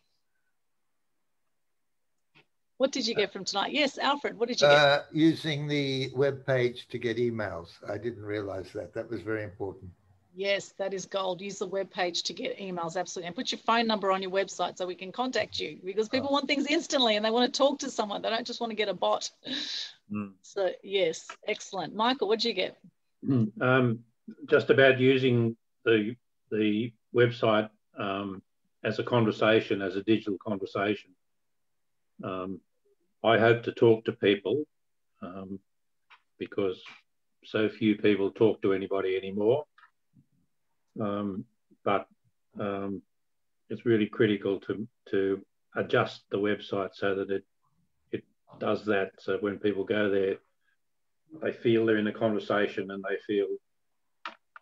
What did you get from tonight? Yes, Alfred, what did you get? Using the web page to get emails. I didn't realize that. That was very important. Yes, that is gold. Use the web page to get emails, absolutely. And put your phone number on your website so we can contact you, because people want things instantly and they want to talk to someone. They don't just want to get a bot. So, yes, excellent. Michael, what did you get? Just about using the website as a conversation, as a digital conversation. I hope to talk to people because so few people talk to anybody anymore. But it's really critical to adjust the website so that it does that. So when people go there, they feel they're in a conversation and they feel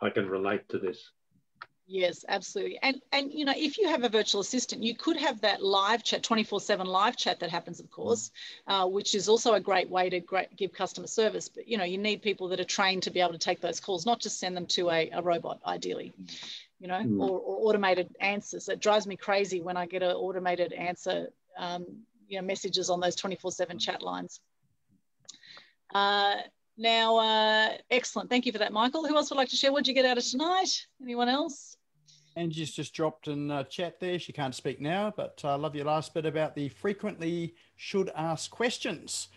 I can relate to this. Yes, absolutely. And you know, if you have a virtual assistant, you could have that live chat, 24/7 live chat that happens, of course, which is also a great way to give customer service. But, you know, you need people that are trained to be able to take those calls, not just send them to a robot, ideally, you know, or automated answers. It drives me crazy when I get an automated answer, you know, messages on those 24/7 chat lines. Excellent. Thank you for that, Michael. Who else would like to share? What did you get out of tonight? Anyone else? Angie's just dropped in chat there. She can't speak now, but I love your last bit about the frequently should ask questions.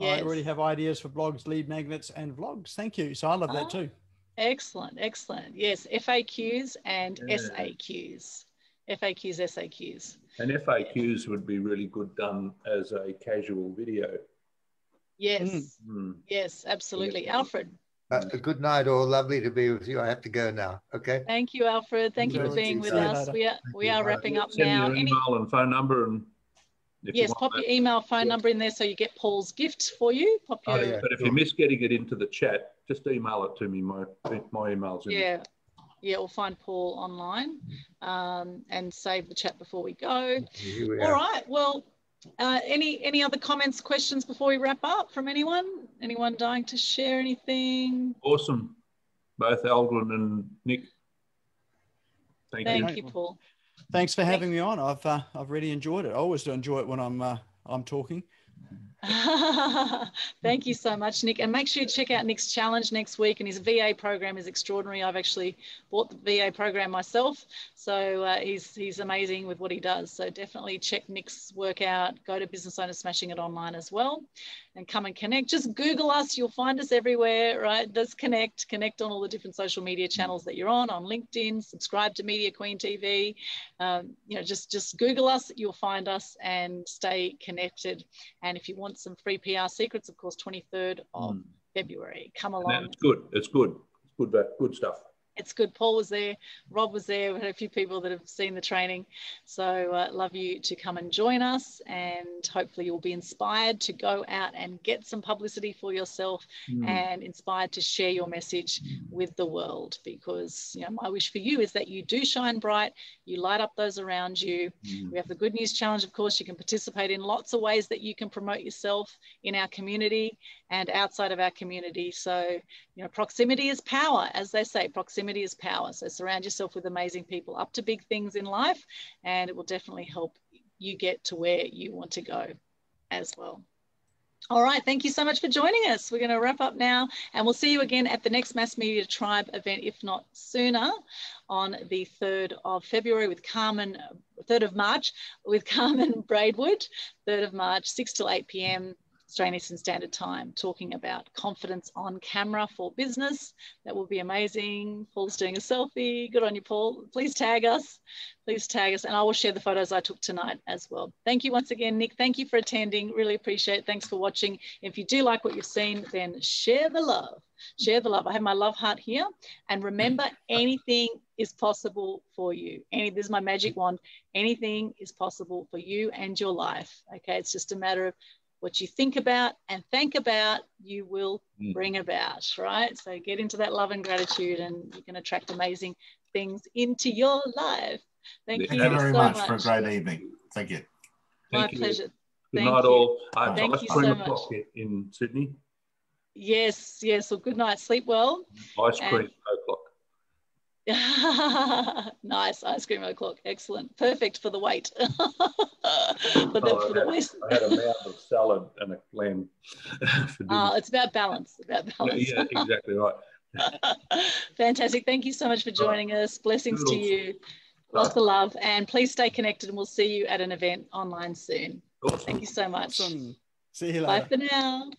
Yes. I already have ideas for blogs, lead magnets and vlogs. Thank you. So I love that too. Excellent. Excellent. Yes. FAQs and SAQs. FAQs, SAQs. And FAQs would be really good done as a casual video. Yes, yes, absolutely. Yeah. Alfred. Good night, all. Lovely to be with you. I have to go now. Okay. Thank you, Alfred. Thank you for being with us. Later. We are wrapping up now. Send your email and phone number. And yes, pop your email, phone number in there so you get Paul's gift for you. Pop your... But if you miss getting it into the chat, just email it to me. My email's in there. Yeah, we'll find Paul online and save the chat before we go. All right, well... any other comments, questions before we wrap up from anyone? Anyone dying to share anything? Awesome. Both Aldwyn and Nik. Thank you, Paul. Thanks for having me on. I've really enjoyed it. I always do enjoy it when I'm talking. Thank you so much, Nik, and make sure you check out Nik's challenge next week, and his VA program is extraordinary. I've actually bought the VA program myself, so he's amazing with what he does, so definitely check Nik's work out. Go to Business Owners Smashing It Online as well, and come and connect. Just Google us, you'll find us everywhere, right? Just connect on all the different social media channels that you're on LinkedIn, subscribe to Media Queen TV, you know, just Google us, you'll find us, and stay connected. And if you want some free PR secrets, of course, 23rd of February. Come along. It's good. It's good. It's good stuff. It's good. Paul was there. Rob was there. We had a few people that have seen the training. So love you to come and join us, and hopefully you'll be inspired to go out and get some publicity for yourself and inspired to share your message with the world, because, you know, my wish for you is that you do shine bright, you light up those around you. We have the Good News Challenge, of course. You can participate in lots of ways that you can promote yourself in our community and outside of our community. So, you know, proximity is power, as they say. Proximity is power. So surround yourself with amazing people up to big things in life, and it will definitely help you get to where you want to go as well. All right, thank you so much for joining us. We're going to wrap up now, and we'll see you again at the next Mass Media Tribe event, if not sooner, on the 3rd of February with Carmen, 3rd of March with Carmen Braidwood, 3rd of March, 6 till 8 p.m. Australian Eastern Standard Time, talking about confidence on camera for business. That will be amazing. Paul's doing a selfie. Good on you, Paul. Please tag us. Please tag us. And I will share the photos I took tonight as well. Thank you once again, Nik. Thank you for attending. Really appreciate it. Thanks for watching. If you do like what you've seen, then share the love. Share the love. I have my love heart here. And remember, anything is possible for you. This is my magic wand. Anything is possible for you and your life. Okay, it's just a matter of what you think about and think about, you will bring about, right? So get into that love and gratitude, and you can attract amazing things into your life. Thank you so much for a great evening. Thank you. My pleasure. Good night all. Thank you so much. In Sydney. Yes, yes. Well, good night. Sleep well. Ice cream o'clock. Nice. Ice cream o'clock. Excellent. Perfect for the weight. I had a mouth of salad and a lamb. It's about balance. Yeah, exactly right. Fantastic. Thank you so much for joining us. Blessings to you. Lots of love. And please stay connected, and we'll see you at an event online soon. Thank you so much. Awesome. See you later. Bye for now.